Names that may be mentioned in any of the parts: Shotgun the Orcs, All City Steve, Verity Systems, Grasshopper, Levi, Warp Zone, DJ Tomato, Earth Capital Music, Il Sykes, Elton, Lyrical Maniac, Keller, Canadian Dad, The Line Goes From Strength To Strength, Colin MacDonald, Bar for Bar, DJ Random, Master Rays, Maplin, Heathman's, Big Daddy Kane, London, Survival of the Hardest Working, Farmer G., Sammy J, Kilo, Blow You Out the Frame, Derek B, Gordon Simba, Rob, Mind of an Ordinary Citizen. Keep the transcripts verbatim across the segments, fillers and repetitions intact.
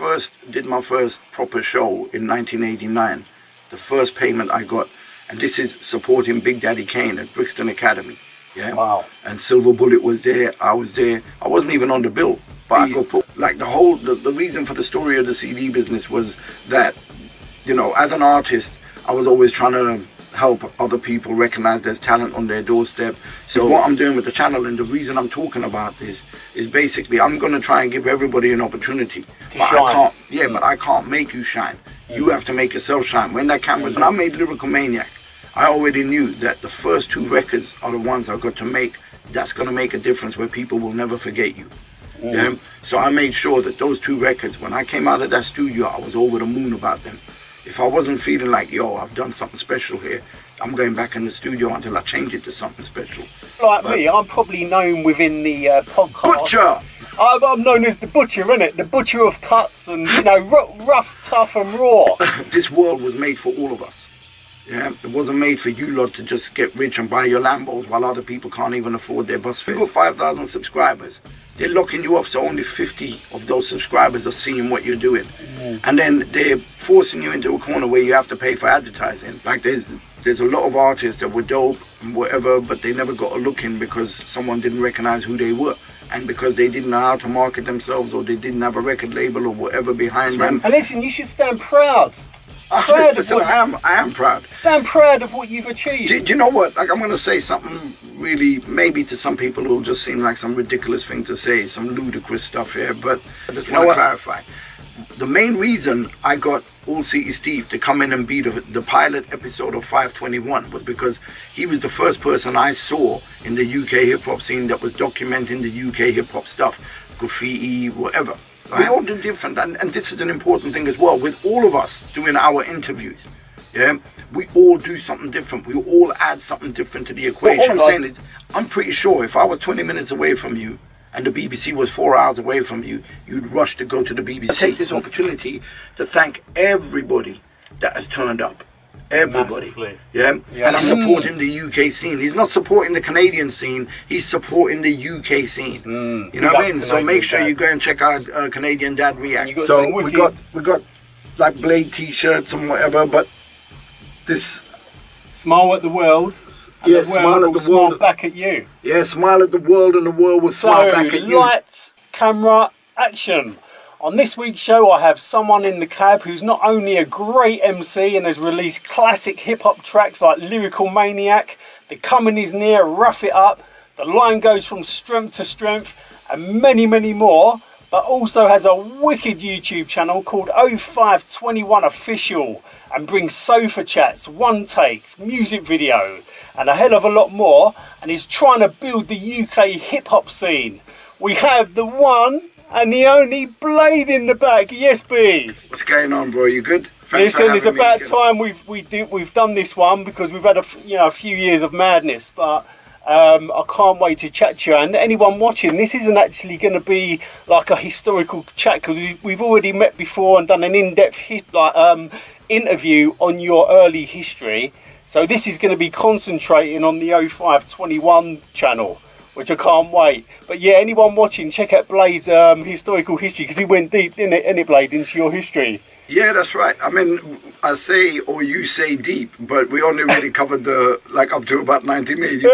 first did my first proper show in nineteen eighty-nine, the first payment I got, and this is supporting Big Daddy Kane at Brixton Academy. Yeah. Wow. And Silver Bullet was there. I was there. I wasn't even on the bill, but I got put. Like the whole the, the reason for the story of the C D business was that, you know, as an artist, I was always trying to help other people recognize there's talent on their doorstep. So what I'm doing with the channel and the reason I'm talking about this is basically I'm going to try and give everybody an opportunity. But shine. I can't, yeah, mm. but I can't make you shine. Mm. You have to make yourself shine. When that camera's mm. on, I made Lyrical Maniac. I already knew that the first two records are the ones I've got to make that's going to make a difference where people will never forget you. Mm. Yeah? So I made sure that those two records, when I came out of that studio, I was over the moon about them. If I wasn't feeling like, yo, I've done something special here, I'm going back in the studio until I change it to something special. Like but me, I'm probably known within the uh, podcast. Butcher! I'm, I'm known as the butcher, innit? The butcher of cuts and, you know, rough, tough and raw. This world was made for all of us. Yeah, it wasn't made for you lot to just get rich and buy your Lambos while other people can't even afford their bus fare. You've got five thousand subscribers. They're locking you off, so only fifty of those subscribers are seeing what you're doing. Mm. And then they're forcing you into a corner where you have to pay for advertising. Like there's there's a lot of artists that were dope and whatever, but they never got a look in because someone didn't recognize who they were. And because they didn't know how to market themselves or they didn't have a record label or whatever behind them. And listen, you should stand proud. Oh, listen, what, I am I am proud. Stand proud of what you've achieved. Do, do you know what? Like, I'm going to say something really, maybe to some people it'll just seem like some ridiculous thing to say, some ludicrous stuff here, but I just want to clarify. The main reason I got All City Steve to come in and be the, the pilot episode of five twenty-one was because he was the first person I saw in the U K hip-hop scene that was documenting the U K hip-hop stuff, graffiti, whatever. We all do different, and, and this is an important thing as well, with all of us doing our interviews, yeah, we all do something different, we all add something different to the equation. Well, all I'm saying is, I'm pretty sure if I was twenty minutes away from you, and the B B C was four hours away from you, you'd rush to go to the B B C. I take this opportunity to thank everybody that has turned up. Everybody, massively. Yeah, yeah. And I'm supporting the U K scene. He's not supporting the Canadian scene. He's supporting the U K scene. Mm. You know we what I mean? So make sure dad. you go and check out uh, Canadian Dad React. So we got we got like Blade T-shirts and whatever, but this smile at the world. And yeah, the world smile at the smile world. Back at you. Yeah, smile at the world, and the world will smile so, back at you. Lights, camera, action. On this week's show, I have someone in the cab who's not only a great M C and has released classic hip-hop tracks like Lyrical Maniac, The Coming Is Near, Rough It Up, The Line Goes From Strength to Strength, and many, many more, but also has a wicked YouTube channel called oh five twenty-one Official and brings sofa chats, one takes, music video, and a hell of a lot more, and is trying to build the U K hip-hop scene. We have the one and the only Blade in the back. Yes, B. What's going on, bro? You good? Thanks Listen, for it's about me. time we've we do, we've done this one because we've had a you know a few years of madness, but um, I can't wait to chat to you. And anyone watching, this isn't actually going to be like a historical chat because we've, we've already met before and done an in-depth like um, interview on your early history. So this is going to be concentrating on the oh five twenty-one channel, which I can't wait. But yeah, anyone watching, check out Blade's um, historical history, because he went deep, didn't it, didn't it, Blade, into your history? Yeah, that's right. I mean, I say, or you say deep, but we only really covered the, like, up to about nineteen eighty.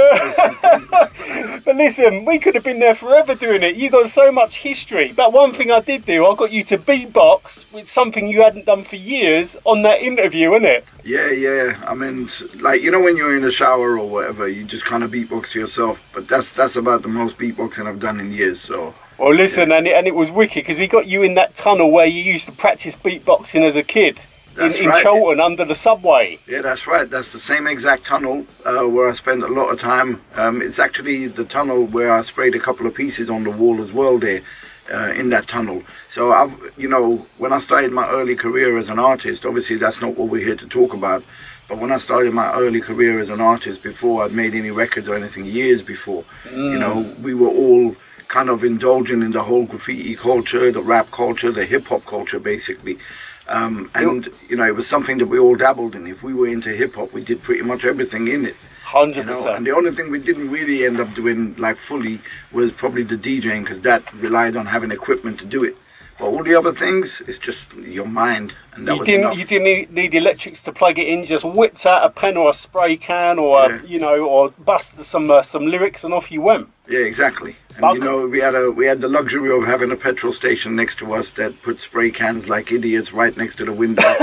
But listen, we could have been there forever doing it. You got so much history. But one thing I did do, I got you to beatbox with something you hadn't done for years on that interview, innit? Yeah, yeah. I mean, like, you know when you're in the shower or whatever, you just kind of beatbox to yourself. But that's that's about the most beatboxing I've done in years, so... Well, listen, yeah. and, it, and it was wicked, because we got you in that tunnel where you used to practice beatboxing as a kid. That's in, in right. Cholton, under the subway. Yeah, that's right. That's the same exact tunnel uh, where I spent a lot of time. Um, it's actually the tunnel where I sprayed a couple of pieces on the wall as well there, uh, in that tunnel. So, I've, you know, when I started my early career as an artist, obviously that's not what we're here to talk about, but when I started my early career as an artist, before I'd made any records or anything, years before, mm. you know, we were all kind of indulging in the whole graffiti culture, the rap culture, the hip-hop culture, basically. Um, and, you know, it was something that we all dabbled in. If we were into hip-hop, we did pretty much everything in it. one hundred percent. You know? And the only thing we didn't really end up doing, like, fully was probably the DJing, because that relied on having equipment to do it. But all the other things, it's just your mind, and that you was didn't, enough. You didn't need, need the electrics to plug it in. Just whipped out a pen or a spray can, or yeah. you know, or busted some uh, some lyrics, and off you went. Yeah, exactly. And Bug. you know, we had a we had the luxury of having a petrol station next to us that put spray cans like idiots right next to the window,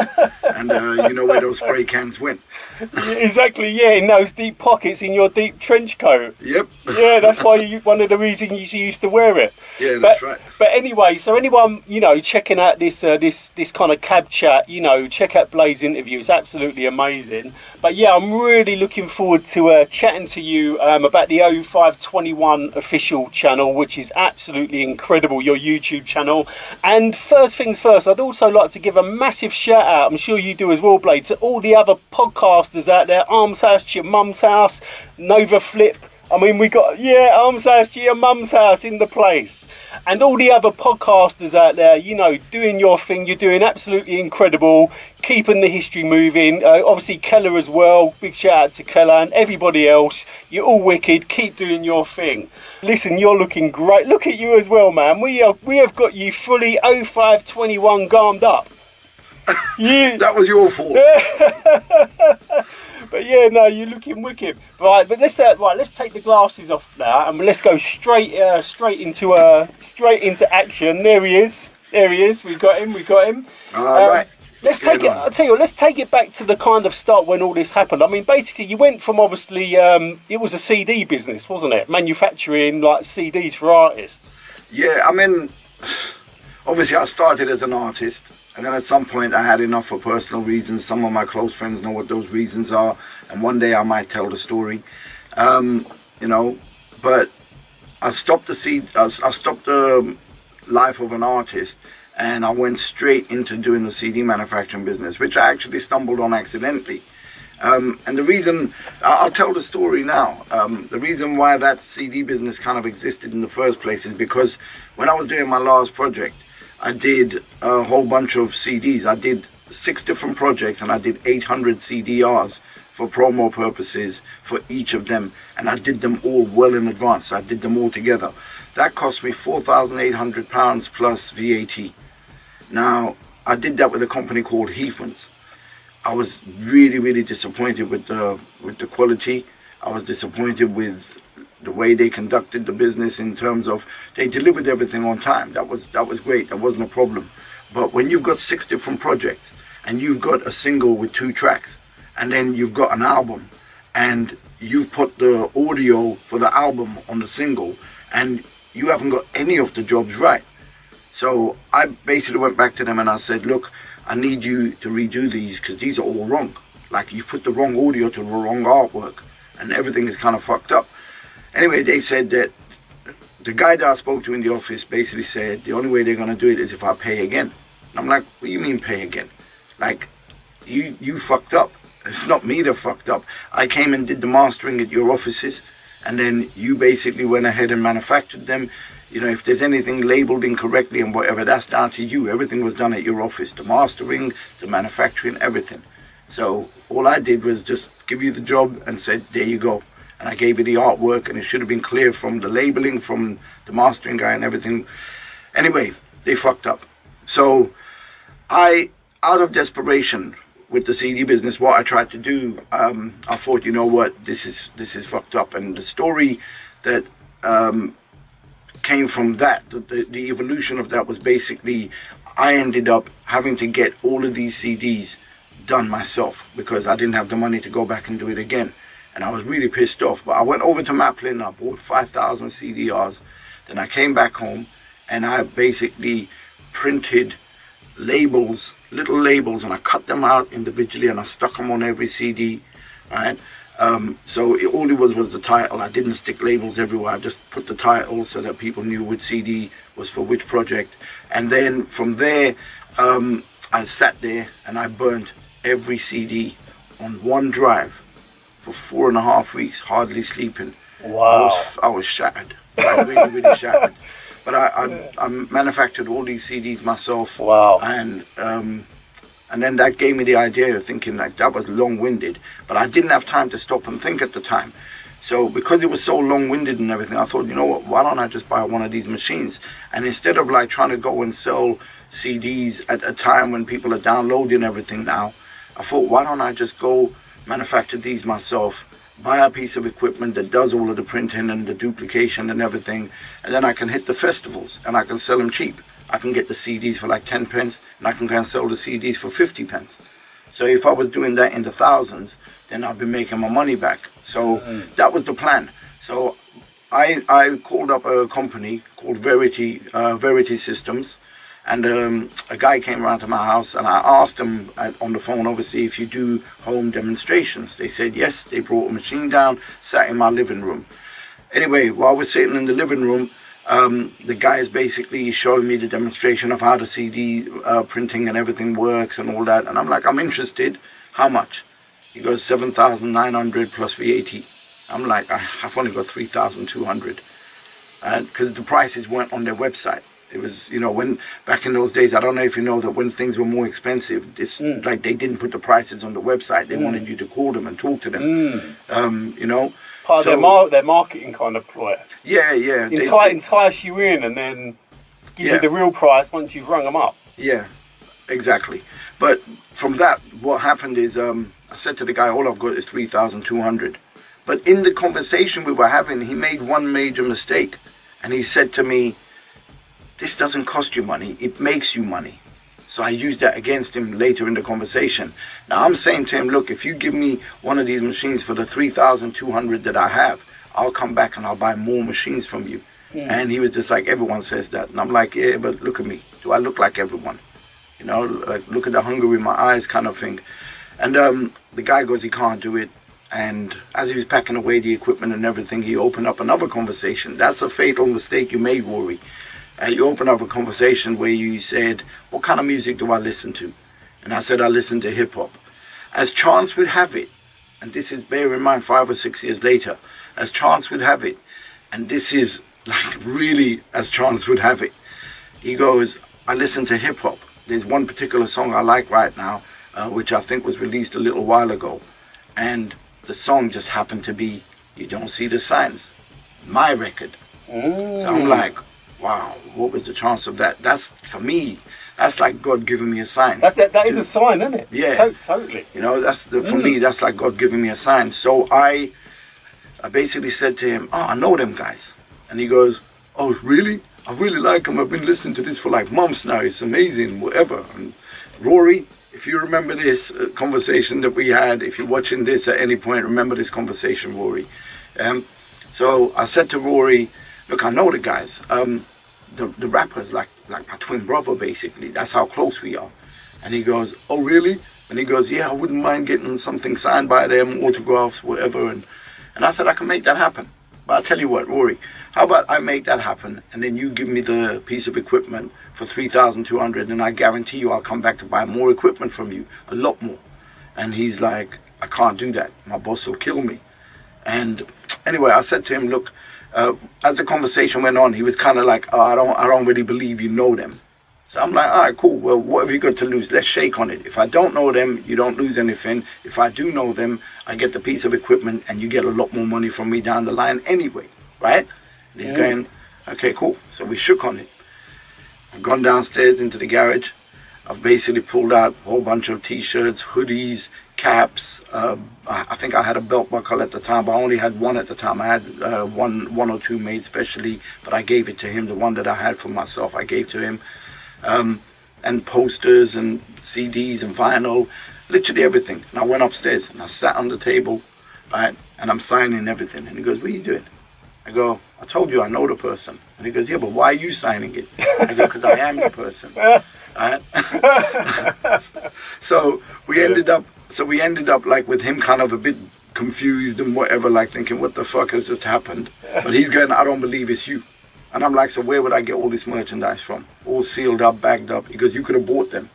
and uh, you know where those spray cans went. Exactly. Yeah, in those deep pockets in your deep trench coat. Yep. Yeah, that's why you, one of the reasons you used to wear it. Yeah, that's but, right. But anyway, so anyone. You know, checking out this uh, this this kind of cab chat, you know, check out Blade's interview. It's absolutely amazing. But yeah, I'm really looking forward to uh, chatting to you um, about the oh five twenty-one Official channel, which is absolutely incredible, your YouTube channel. And first things first, I'd also like to give a massive shout out, I'm sure you do as well, Blade, to all the other podcasters out there. Arms House to Your Mum's House, Nova Flip. I mean, we got, yeah, Arms House to Your Mum's House in the place. And all the other podcasters out there, you know, doing your thing. You're doing absolutely incredible, keeping the history moving. Uh, obviously, Keller as well. Big shout out to Keller and everybody else. You're all wicked. Keep doing your thing. Listen, you're looking great. Look at you as well, man. We, are, we have got you fully oh five twenty-one garmed up. You... That was your fault. But yeah, no, you're looking wicked, right? But let's uh, right, let's take the glasses off now, and let's go straight, uh, straight into uh, straight into action. There he is, there he is. We got him, we got him. All um, right. Let's take it. I'll tell you what, let's take it back to the kind of start when all this happened. I mean, basically, you went from obviously um, it was a C D business, wasn't it? Manufacturing like C Ds for artists. Yeah, I mean, obviously, I started as an artist. And then at some point I had enough for personal reasons. Some of my close friends know what those reasons are. And one day I might tell the story, um, you know, but I stopped the seed, I stopped the life of an artist and I went straight into doing the C D manufacturing business, which I actually stumbled on accidentally. Um, and the reason, I'll tell the story now, um, the reason why that C D business kind of existed in the first place is because when I was doing my last project, I did a whole bunch of C Ds. I did six different projects and I did eight hundred C D Rs for promo purposes for each of them. And I did them all well in advance. I did them all together. That cost me four thousand eight hundred pounds plus V A T. Now, I did that with a company called Heathman's. I was really, really disappointed with the, with the quality. I was disappointed with the way they conducted the business in terms of they delivered everything on time. That was that was great. That wasn't a problem. But when you've got six different projects and you've got a single with two tracks and then you've got an album and you've put the audio for the album on the single and you haven't got any of the jobs right. So I basically went back to them and I said, look, I need you to redo these because these are all wrong. Like you've put the wrong audio to the wrong artwork and everything is kind of fucked up. Anyway, they said that the guy that I spoke to in the office basically said the only way they're going to do it is if I pay again. And I'm like, what do you mean pay again? Like, you, you fucked up. It's not me that fucked up. I came and did the mastering at your offices, and then you basically went ahead and manufactured them. You know, if there's anything labeled incorrectly and whatever, that's down to you. Everything was done at your office, the mastering, the manufacturing, everything. So all I did was just give you the job and said, there you go. And I gave you the artwork and it should have been clear from the labeling, from the mastering guy and everything. Anyway, they fucked up. So I, out of desperation with the C D business, what I tried to do, um, I thought, you know what, this is, this is fucked up. And the story that um, came from that, the, the, the evolution of that was basically, I ended up having to get all of these C Ds done myself because I didn't have the money to go back and do it again. And I was really pissed off, but I went over to Maplin, I bought five thousand C D Rs, then I came back home and I basically printed labels, little labels, and I cut them out individually and I stuck them on every C D, right? Um, so it, all it was was the title. I didn't stick labels everywhere, I just put the title so that people knew which C D was for which project. And then from there, um, I sat there and I burnt every C D on one drive for four and a half weeks, hardly sleeping. Wow. I was, I was shattered. I was really, really shattered. But I, I, I manufactured all these C Ds myself. Wow. And, um, and then that gave me the idea of thinking, like, that was long-winded. But I didn't have time to stop and think at the time. So because it was so long-winded and everything, I thought, you know what, why don't I just buy one of these machines? And instead of like trying to go and sell C Ds at a time when people are downloading everything now, I thought, why don't I just go manufacture these myself, buy a piece of equipment that does all of the printing and the duplication and everything, and then I can hit the festivals and I can sell them cheap. I can get the C Ds for like ten pence, and I can go and sell the C Ds for fifty pence. So if I was doing that in the thousands, then I'd be making my money back. So mm. that was the plan. So I, I called up a company called Verity, uh, Verity Systems, and um, a guy came around to my house and I asked him at, on the phone, obviously, if you do home demonstrations. They said yes. They brought a machine down, sat in my living room. Anyway, while we're sitting in the living room, Um, the guy is basically showing me the demonstration of how the C D uh, printing and everything works and all that, and I'm like, I'm interested, how much? He goes, seven thousand nine hundred plus V A T. I'm like, I've only got three thousand two hundred, because uh, the prices weren't on their website. It was, you know, when back in those days, I don't know if you know that when things were more expensive, it's mm. like they didn't put the prices on the website. They mm. wanted you to call them and talk to them, mm. um, you know. Part of so, their, mar their marketing kind of ploy. Yeah, yeah. Entire, they, entice you in and then give yeah. you the real price once you've rung them up. Yeah, exactly. But from that, what happened is um, I said to the guy, all I've got is three thousand two hundred. But in the conversation we were having, he made one major mistake. And he said to me, this doesn't cost you money, it makes you money. So I used that against him later in the conversation. Now I'm saying to him, look, if you give me one of these machines for the three thousand two hundred that I have, I'll come back and I'll buy more machines from you. Yeah. And he was just like, everyone says that. And I'm like, yeah, but look at me. Do I look like everyone? You know, like, look at the hunger in my eyes kind of thing. And um, the guy goes, he can't do it. And as he was packing away the equipment and everything, he opened up another conversation. That's a fatal mistake you made, Rory. Uh, you open up a conversation where you said, what kind of music do I listen to? And I said, I listen to hip-hop. As chance would have it, and this is, bear in mind, five or six years later, as chance would have it, and this is like really as chance would have it, he goes, I listen to hip-hop. There's one particular song I like right now, uh, which I think was released a little while ago, and the song just happened to be You Don't See the Signs, my record. Mm. So I'm like, wow, what was the chance of that? That's, for me, that's like God giving me a sign. That's a, that is a sign, isn't it? Yeah. To totally. You know, that's the, for mm. me, that's like God giving me a sign. So I, I basically said to him, oh, I know them guys. And he goes, oh, really? I really like them. I've been listening to this for like months now. It's amazing, whatever. And Rory, if you remember this conversation that we had, if you're watching this at any point, remember this conversation, Rory. Um, so I said to Rory, look, I know the guys. Um, The, the rapper's like like my twin brother, basically. That's how close we are. And he goes, oh, really? And he goes, yeah, I wouldn't mind getting something signed by them, autographs, whatever. And, and I said, I can make that happen. But I'll tell you what, Rory, how about I make that happen, and then you give me the piece of equipment for three thousand two hundred dollars, and I guarantee you I'll come back to buy more equipment from you, a lot more. And he's like, I can't do that. My boss will kill me. And anyway, I said to him, look, Uh, as the conversation went on, he was kind of like, oh, I don't, I don't really believe you know them. So I'm like, all right, cool. Well, what have you got to lose? Let's shake on it. If I don't know them, you don't lose anything. If I do know them, I get the piece of equipment and you get a lot more money from me down the line anyway, right? And he's yeah. going, okay, cool. So we shook on it. I've gone downstairs into the garage. I've basically pulled out a whole bunch of T-shirts, hoodies, caps. Uh, I think I had a belt buckle at the time, but I only had one at the time. I had uh, one, one or two made specially, but I gave it to him. The one that I had for myself, I gave to him. Um, and posters and C Ds and vinyl, literally everything. And I went upstairs and I sat on the table, right? And I'm signing everything. And he goes, what are you doing? I go, I told you I know the person. And he goes, yeah, but why are you signing it? I go, because I am the person. Right? So we ended up. So we ended up like with him kind of a bit confused and whatever, like thinking, what the fuck has just happened? But he's going, I don't believe it's you. And I'm like, so where would I get all this merchandise from? All sealed up, bagged up. He goes, you could have bought them.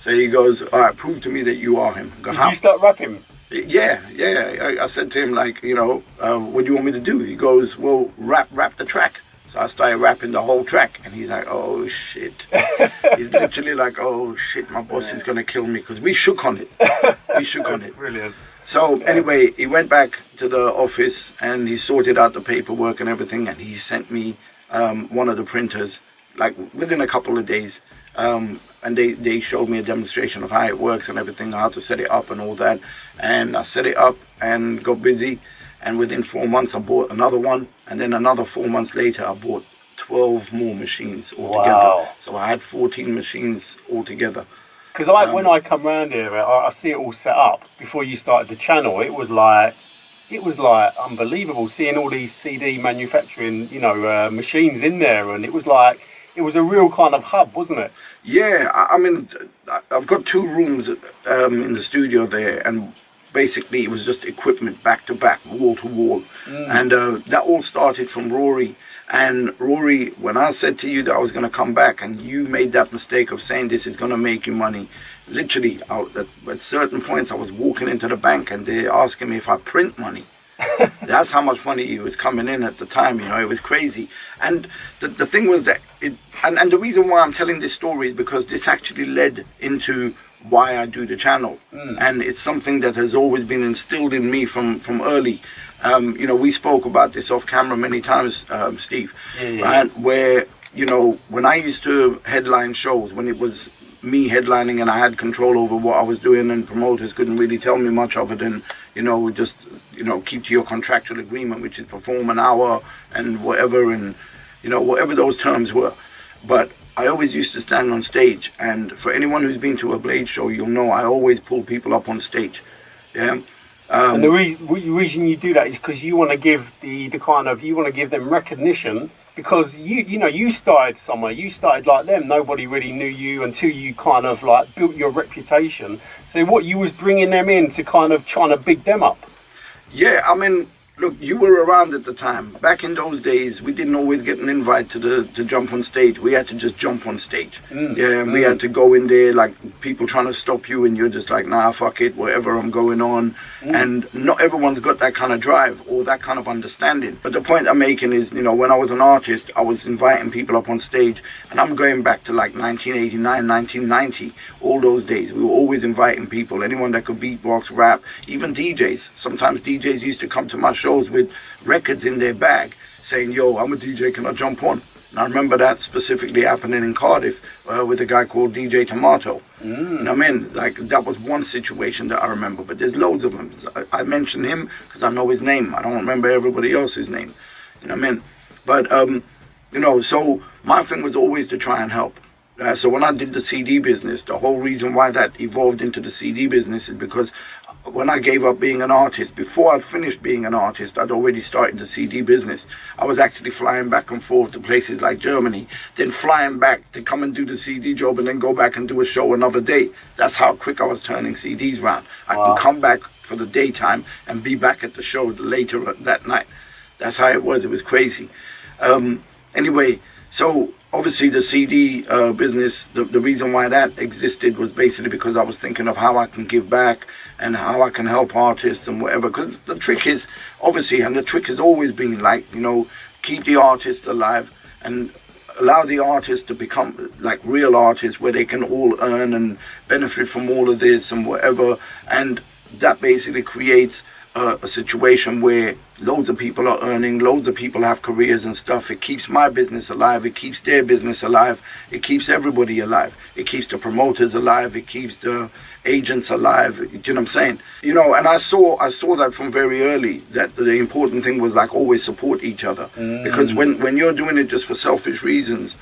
So he goes, all right, prove to me that you are him. I go, did how? You start rapping? Yeah, yeah. I, I said to him, like, you know, uh, what do you want me to do? He goes, well, rap, rap the track. So I started rapping the whole track, and he's like, oh, shit. He's literally like, oh, shit, my boss yeah. is going to kill me, because we shook on it. We shook on it. Brilliant. So anyway, he went back to the office and he sorted out the paperwork and everything, and he sent me um, one of the printers, like within a couple of days, um, and they, they showed me a demonstration of how it works and everything, how to set it up and all that. And I set it up and got busy, and within four months I bought another one, and then another four months later I bought twelve more machines altogether. Wow. So I had fourteen machines altogether. Because I, um, when I come round here, I, I see it all set up. Before you started the channel, it was like, it was like unbelievable seeing all these C D manufacturing, you know, uh, machines in there, and it was like, it was a real kind of hub, wasn't it? Yeah, I, I mean, I've got two rooms um, in the studio there, and basically it was just equipment back to back, wall to wall, mm. and uh, that all started from Rory. And Rory, when I said to you that I was going to come back, and you made that mistake of saying this is going to make you money, literally I, at, at certain points I was walking into the bank and they're asking me if I print money. That's how much money was coming in at the time, you know, it was crazy. And the, the thing was that, it, and, and the reason why I'm telling this story is because this actually led into why I do the channel. Mm. And it's something that has always been instilled in me from, from early. Um, you know, we spoke about this off camera many times, um, Steve, yeah, yeah. Right? Where, you know, when I used to headline shows, when it was me headlining and I had control over what I was doing, and promoters couldn't really tell me much other than, you know, just, you know, keep to your contractual agreement, which is perform an hour and whatever, and, you know, whatever those terms were. But I always used to stand on stage, and for anyone who's been to a Blade show, you'll know I always pull people up on stage, yeah? Um, and the re re reason you do that is because you want to give the the kind of, you want to give them recognition, because you you know you started somewhere, you started like them, nobody really knew you until you kind of like built your reputation. So what you was bringing them in to kind of trying to big them up. Yeah, I mean, look, you were around at the time. Back in those days, we didn't always get an invite to the to jump on stage. We had to just jump on stage. Mm, yeah, and mm. we had to go in there, like people trying to stop you, and you're just like, nah, fuck it, whatever, I'm going on. Mm. And not everyone's got that kind of drive or that kind of understanding. But the point I'm making is, you know, when I was an artist, I was inviting people up on stage, and I'm going back to like nineteen eighty-nine, nineteen ninety, all those days. We were always inviting people, anyone that could beatbox, rap, even D Js. Sometimes D Js used to come to my show shows with records in their bag saying, yo, I'm a D J, can I jump on? And I remember that specifically happening in Cardiff uh, with a guy called D J Tomato. Mm. You know what I mean? Like, that was one situation that I remember, but there's loads of them. I, I mention him because I know his name. I don't remember everybody else's name. You know what I mean? But, um, you know, so my thing was always to try and help. Uh, so when I did the C D business, the whole reason why that evolved into the C D business is because when I gave up being an artist, before I'd finished being an artist, I'd already started the C D business. I was actually flying back and forth to places like Germany, then flying back to come and do the C D job and then go back and do a show another day. That's how quick I was turning C Ds around. I wow. can come back for the daytime and be back at the show later that night. That's how it was. It was crazy. Um, anyway, so obviously the C D uh, business, the, the reason why that existed was basically because I was thinking of how I can give back and how I can help artists and whatever. Because the trick is, obviously, and the trick has always been like, you know, keep the artists alive and allow the artists to become like real artists where they can all earn and benefit from all of this and whatever. And that basically creates a, a situation where loads of people are earning, loads of people have careers and stuff. It keeps my business alive, it keeps their business alive, it keeps everybody alive, it keeps the promoters alive, it keeps the agents alive. Do you know what I'm saying? You know, and I saw I saw that from very early, that the important thing was like always support each other. Mm. Because when, when you're doing it just for selfish reasons,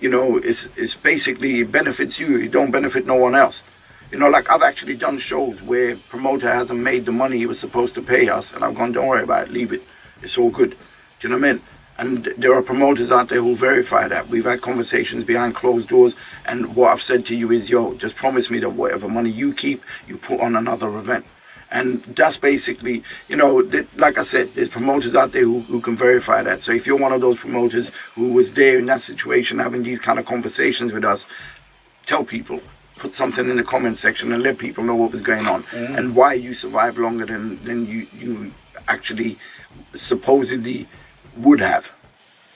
you know, it's it's basically it benefits you, it don't benefit no one else. You know, like I've actually done shows where promoter hasn't made the money he was supposed to pay us, and I've gone, don't worry about it, leave it. It's all good. Do you know what I mean? And there are promoters out there who verify that. We've had conversations behind closed doors, and what I've said to you is, yo, just promise me that whatever money you keep, you put on another event. And that's basically, you know, like I said, there's promoters out there who, who can verify that. So if you're one of those promoters who was there in that situation having these kind of conversations with us, tell people. Put something in the comment section and let people know what was going on mm. and why you survived longer than, than you, you actually supposedly would have.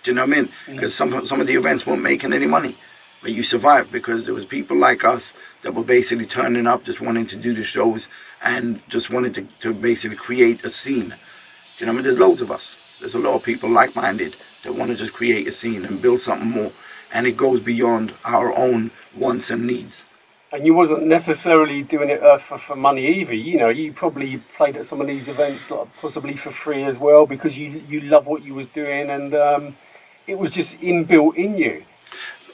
Do you know what I mean? Because mm. some, some of the events weren't making any money. But you survived because there was people like us that were basically turning up, just wanting to do the shows and just wanted to, to basically create a scene. Do you know what I mean? There's loads of us. There's a lot of people like-minded that want to just create a scene and build something more. And it goes beyond our own wants and needs. And you wasn't necessarily doing it uh, for, for money either, you know, you probably played at some of these events like, possibly for free as well because you, you love what you was doing and um, it was just inbuilt in you.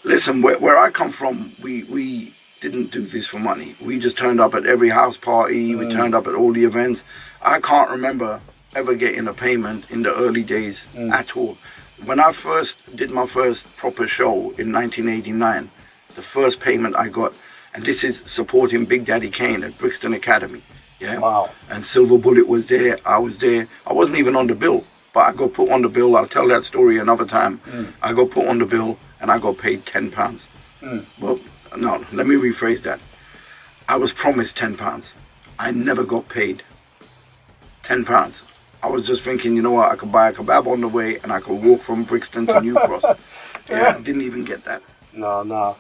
Listen, where, where I come from, we, we didn't do this for money. We just turned up at every house party, we mm. turned up at all the events. I can't remember ever getting a payment in the early days mm. at all. When I first did my first proper show in nineteen eighty-nine, the first payment I got, and this is supporting Big Daddy Kane at Brixton Academy. Yeah. Wow. And Silver Bullet was there. I was there. I wasn't even on the bill, but I got put on the bill. I'll tell that story another time. Mm. I got put on the bill and I got paid ten pounds. Mm. Well, no, let me rephrase that. I was promised ten pounds. I never got paid ten pounds. I was just thinking, you know what, I could buy a kebab on the way and I could walk from Brixton to New Cross. Yeah. I didn't even get that. No, no.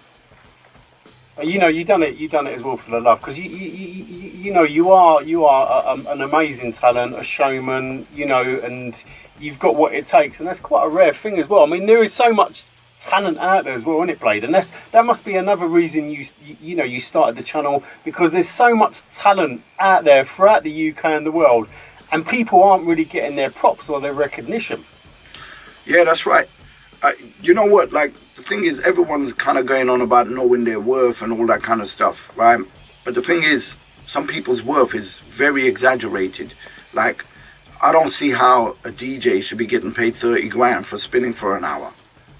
You know, you done it. You done it as well for the love, because you, you, you, you know, you are, you are a, an amazing talent, a showman. You know, and you've got what it takes, and that's quite a rare thing as well. I mean, there is so much talent out there as well, isn't it, Blade? And that's that must be another reason you, you know, you started the channel, because there's so much talent out there throughout the U K and the world, and people aren't really getting their props or their recognition. Yeah, that's right. Uh, you know what, like, the thing is, everyone's kind of going on about knowing their worth and all that kind of stuff, right? But the thing is, some people's worth is very exaggerated. Like, I don't see how a D J should be getting paid thirty grand for spinning for an hour,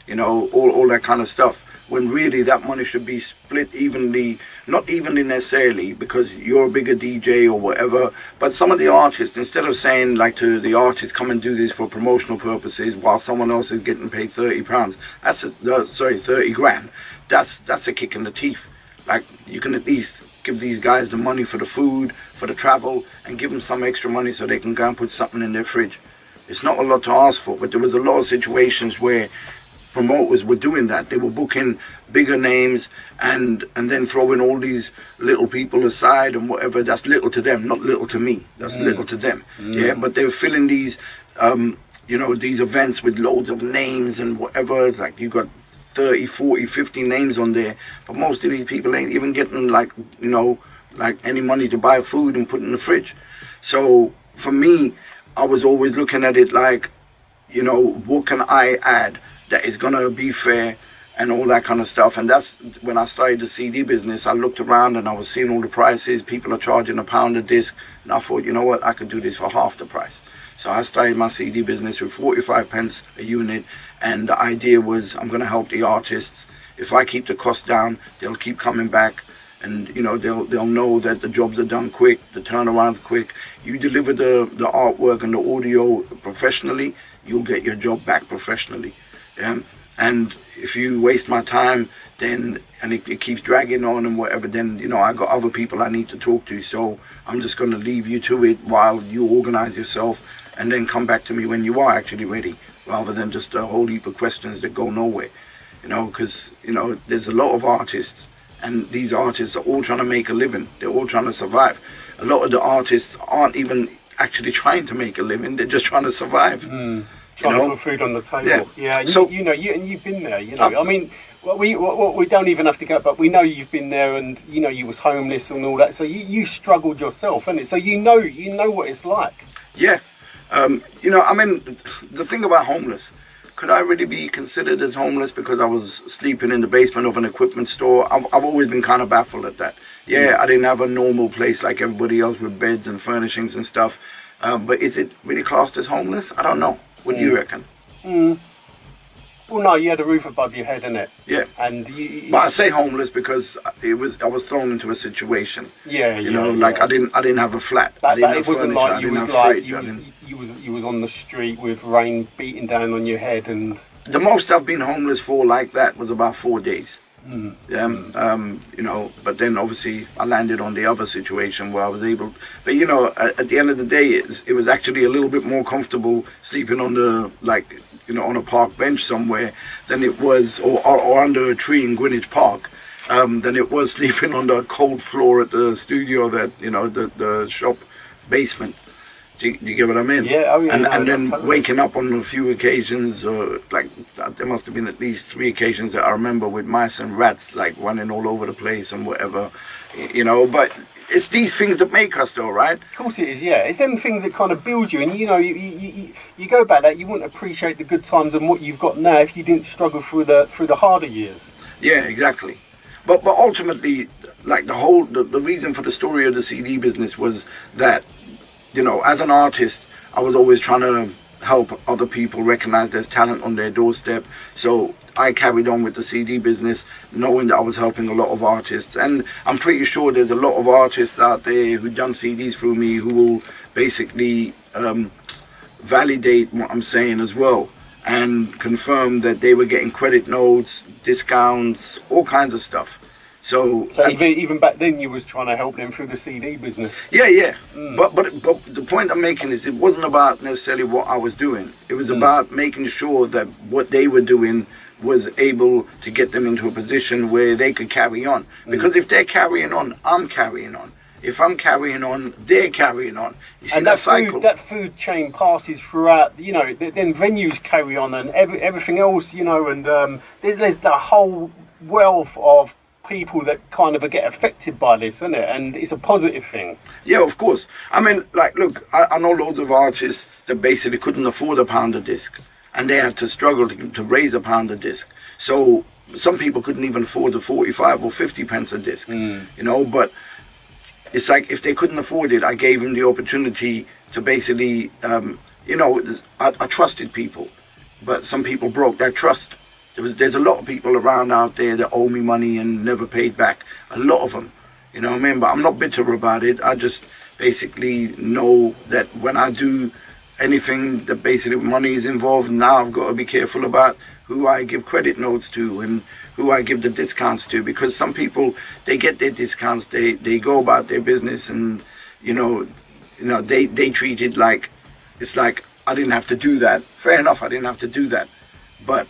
you know, all, all that kind of stuff, when really that money should be split evenly, not evenly necessarily, because you're a bigger D J or whatever, but some of the artists, instead of saying, like, to the artist, come and do this for promotional purposes while someone else is getting paid thirty pounds, that's a, uh, sorry, thirty grand, that's, that's a kick in the teeth. Like, you can at least give these guys the money for the food, for the travel, and give them some extra money so they can go and put something in their fridge. It's not a lot to ask for, but there was a lot of situations where promoters were doing that. They were booking bigger names and and then throwing all these little people aside and whatever. That's little to them, not little to me. That's mm. little to them. Mm. Yeah, but they were filling these, um, you know, these events with loads of names and whatever. Like, you got thirty, forty, fifty names on there, but most of these people ain't even getting, like, you know, like any money to buy food and put in the fridge. So for me, I was always looking at it like, you know, what can I add that is gonna be fair and all that kind of stuff? And that's when I started the C D business. I looked around and I was seeing all the prices. People are charging a pound a disc, and I thought, you know what, I could do this for half the price. So I started my C D business with forty-five pence a unit, and the idea was, I'm gonna help the artists. If I keep the cost down, they'll keep coming back, and, you know, they'll they'll know that the jobs are done quick, the turnaround's quick. You deliver the, the artwork and the audio professionally, you'll get your job back professionally. Yeah? And if you waste my time, then, and it, it keeps dragging on and whatever, then, you know, I got other people I need to talk to, so I'm just going to leave you to it while you organize yourself, and then come back to me when you are actually ready, rather than just a whole heap of questions that go nowhere, you know, because, you know, there's a lot of artists, and these artists are all trying to make a living. They're all trying to survive. A lot of the artists aren't even actually trying to make a living, they're just trying to survive. Mm. Trying you know? to put food on the table. Yeah, yeah you, so, you know, you, and you've been there, you know. Uh, I mean, well, we well, we don't even have to go, but we know you've been there, and, you know, you was homeless and all that. So you, you struggled yourself, innit? So you know, you know what it's like. Yeah. Um, you know, I mean, the thing about homeless, could I really be considered as homeless because I was sleeping in the basement of an equipment store? I've, I've always been kind of baffled at that. Yeah, mm. I didn't have a normal place like everybody else with beds and furnishings and stuff. Uh, but is it really classed as homeless? I don't know. What do you reckon? Mm. Well, no, you had a roof above your head, innit? Yeah. And you, you, but I say homeless because it was I was thrown into a situation. Yeah, you yeah, know, yeah. like I didn't I didn't have a flat. That, I didn't that, have it wasn't furniture. Like you I didn't was have like, you, was, you was you was on the street with rain beating down on your head, and the most I've been homeless for like that was about four days. Mm. Yeah, mm. Um, you know, but then obviously I landed on the other situation where I was able, but you know, at, at the end of the day, it's, it was actually a little bit more comfortable sleeping on the, like, you know, on a park bench somewhere than it was, or, or, or under a tree in Greenwich Park, um, than it was sleeping on the cold floor at the studio, that, you know, the, the shop basement. Do you, do you get what I mean? Yeah, oh yeah. And, no, and then totally. Waking up on a few occasions, uh, like, there must have been at least three occasions that I remember with mice and rats, like, running all over the place and whatever, you know, but it's these things that make us though, right? Of course it is, yeah. It's them things that kind of build you, and, you know, you, you, you, you go back that, you wouldn't appreciate the good times and what you've got now if you didn't struggle through the, through the harder years. Yeah, exactly. But, but ultimately, like, the whole, the, the reason for the story of the C D business was that, you know, as an artist, I was always trying to help other people recognize there's talent on their doorstep. So I carried on with the C D business, knowing that I was helping a lot of artists. And I'm pretty sure there's a lot of artists out there who've done C Ds through me who will basically um, validate what I'm saying as well, and confirm that they were getting credit notes, discounts, all kinds of stuff. So, so even, even back then you was trying to help them through the C D business? Yeah, yeah. Mm. But, but but the point I'm making is it wasn't about necessarily what I was doing. It was mm. about making sure that what they were doing was able to get them into a position where they could carry on. Mm. Because if they're carrying on, I'm carrying on. If I'm carrying on, they're carrying on. You see, and that, that cycle. Food, that food chain passes throughout, you know, then venues carry on and every, everything else, you know, and um, there's, there's the whole wealth of people that kind of get affected by this, isn't it? And it's a positive thing. Yeah, of course. I mean, like, look, I, I know loads of artists that basically couldn't afford a pound a disc, and they had to struggle to, to raise a pound a disc. So some people couldn't even afford the forty-five or fifty pence a disc, mm. you know, but it's like, if they couldn't afford it, I gave them the opportunity to basically, um, you know, I, I trusted people, but some people broke that trust. There was, there's a lot of people around out there that owe me money and never paid back. A lot of them, you know what I mean? But I'm not bitter about it. I just basically know that when I do anything that basically money is involved, now I've got to be careful about who I give credit notes to and who I give the discounts to. Because some people, they get their discounts, they, they go about their business and, you know, you know they, they treat it like, it's like, I didn't have to do that. Fair enough, I didn't have to do that. But...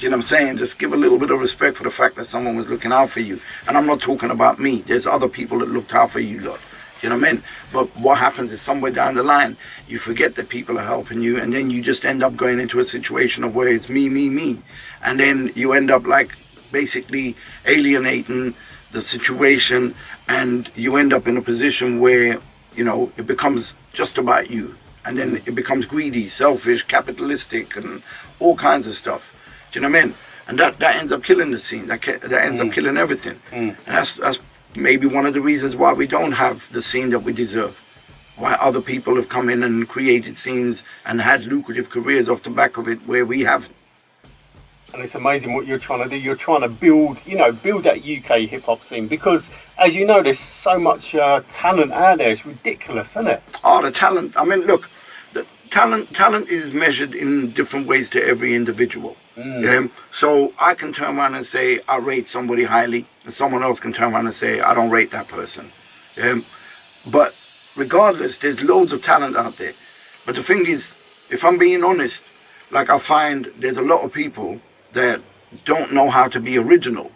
you know what I'm saying? Just give a little bit of respect for the fact that someone was looking out for you. And I'm not talking about me. There's other people that looked out for you lot. You know what I mean? But what happens is somewhere down the line, you forget that people are helping you, and then you just end up going into a situation of where it's me, me, me. And then you end up like basically alienating the situation, and you end up in a position where, you know, it becomes just about you. And then it becomes greedy, selfish, capitalistic, and all kinds of stuff. Do you know what I mean? And that, that ends up killing the scene. That, that ends mm. up killing everything. Mm. And that's, that's maybe one of the reasons why we don't have the scene that we deserve. Why other people have come in and created scenes and had lucrative careers off the back of it where we haven't. And it's amazing what you're trying to do. You're trying to build, you know, build that U K hip-hop scene. Because, as you know, there's so much uh, talent out there. It's ridiculous, isn't it? Oh, the talent. I mean, look, the talent, talent is measured in different ways to every individual. Mm. Um, so I can turn around and say I rate somebody highly, and someone else can turn around and say I don't rate that person. Um, but regardless, there's loads of talent out there. But the thing is, if I'm being honest, like I find there's a lot of people that don't know how to be original.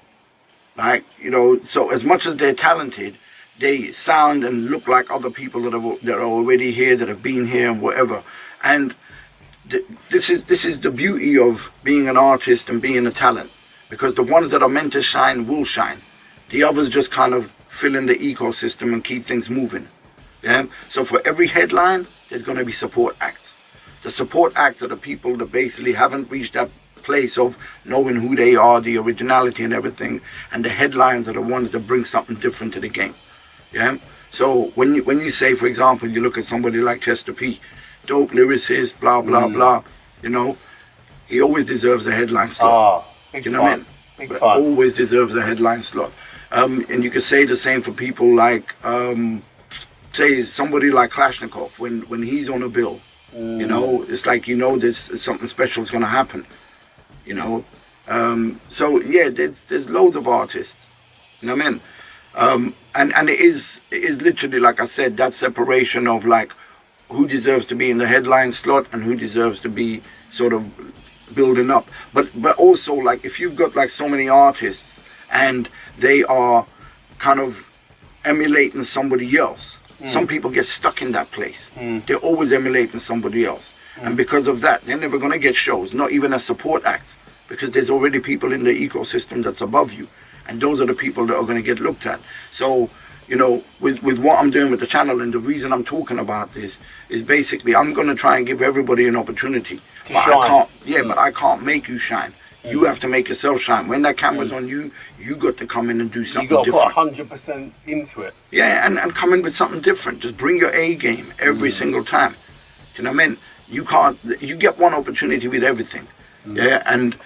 Like, you know, so as much as they're talented, they sound and look like other people that are, that are already here, that have been here and whatever. And this is this is the beauty of being an artist and being a talent, because the ones that are meant to shine will shine. The others just kind of fill in the ecosystem and keep things moving. Yeah. So for every headline, there's going to be support acts. The support acts are the people that basically haven't reached that place of knowing who they are, the originality and everything. And the headlines are the ones that bring something different to the game. Yeah. So when you when you say, for example, you look at somebody like Chester P. Dope lyricist, blah, blah, mm. blah. You know, he always deserves a headline slot. Oh, you know what I mean? Big fun. Always deserves a headline slot. Um, and you could say the same for people like, um, say, somebody like Kalashnikov, when, when he's on a bill. Mm. You know, it's like, you know, there's something special is going to happen. You know? Um, so, yeah, there's, there's loads of artists. You know what I mean? Um, and and it, is, it is literally, like I said, that separation of like, who deserves to be in the headline slot and who deserves to be sort of building up. But but also, like, if you've got like so many artists and they are kind of emulating somebody else, mm. some people get stuck in that place. Mm. They're always emulating somebody else. Mm. And because of that, they're never going to get shows, not even as support acts, because there's already people in the ecosystem that's above you. And those are the people that are going to get looked at. So, you know, with, with what I'm doing with the channel, and the reason I'm talking about this is basically I'm going to try and give everybody an opportunity. To but shine. I can't, yeah, mm. but I can't make you shine. Mm. You have to make yourself shine. When that camera's mm. on you, you got to come in and do something different. You've got to put one hundred percent into it. Yeah, and, and come in with something different. Just bring your A game every mm. single time. Do you know what I mean? You can't, you get one opportunity with everything. Mm. Yeah, and...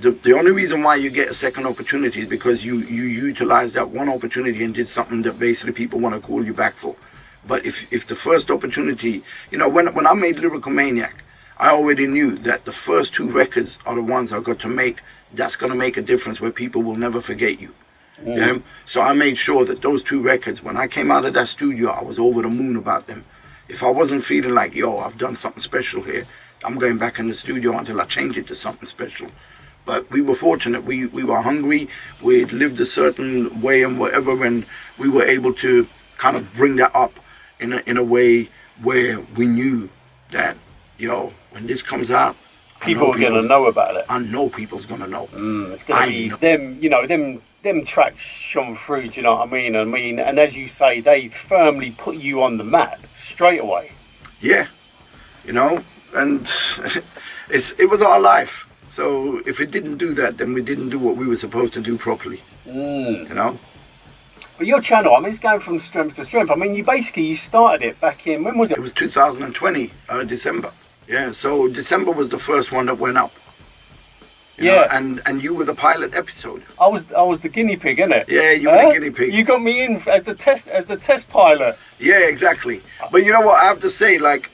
The, the only reason why you get a second opportunity is because you, you utilized that one opportunity and did something that basically people want to call you back for. But if, if the first opportunity, you know, when, when I made Lyrical Maniac, I already knew that the first two records are the ones I got to make that's going to make a difference where people will never forget you. Mm. Um, so I made sure that those two records, when I came out of that studio, I was over the moon about them. If I wasn't feeling like, yo, I've done something special here, I'm going back in the studio until I change it to something special. But we were fortunate, we, we were hungry, we lived a certain way and whatever, and we were able to kind of bring that up in a, in a way where we knew that, yo, when this comes out, people are going to know about it. I know people's going to know. Mm, it's going to be them, you know, them, them tracks shone through, do you know what I mean? I mean, and as you say, they firmly put you on the map straight away. Yeah, you know, and it's it was our life. So if it didn't do that, then we didn't do what we were supposed to do properly, mm. you know? But your channel, I mean, it's going from strength to strength. I mean, you basically, you started it back in, when was it? It was two thousand twenty, uh, December. Yeah, so December was the first one that went up. You yeah. know, and, and you were the pilot episode. I was I was the guinea pig, innit? Yeah, you huh? were the guinea pig. You got me in as the test, as the test pilot. Yeah, exactly. But you know what, I have to say, like,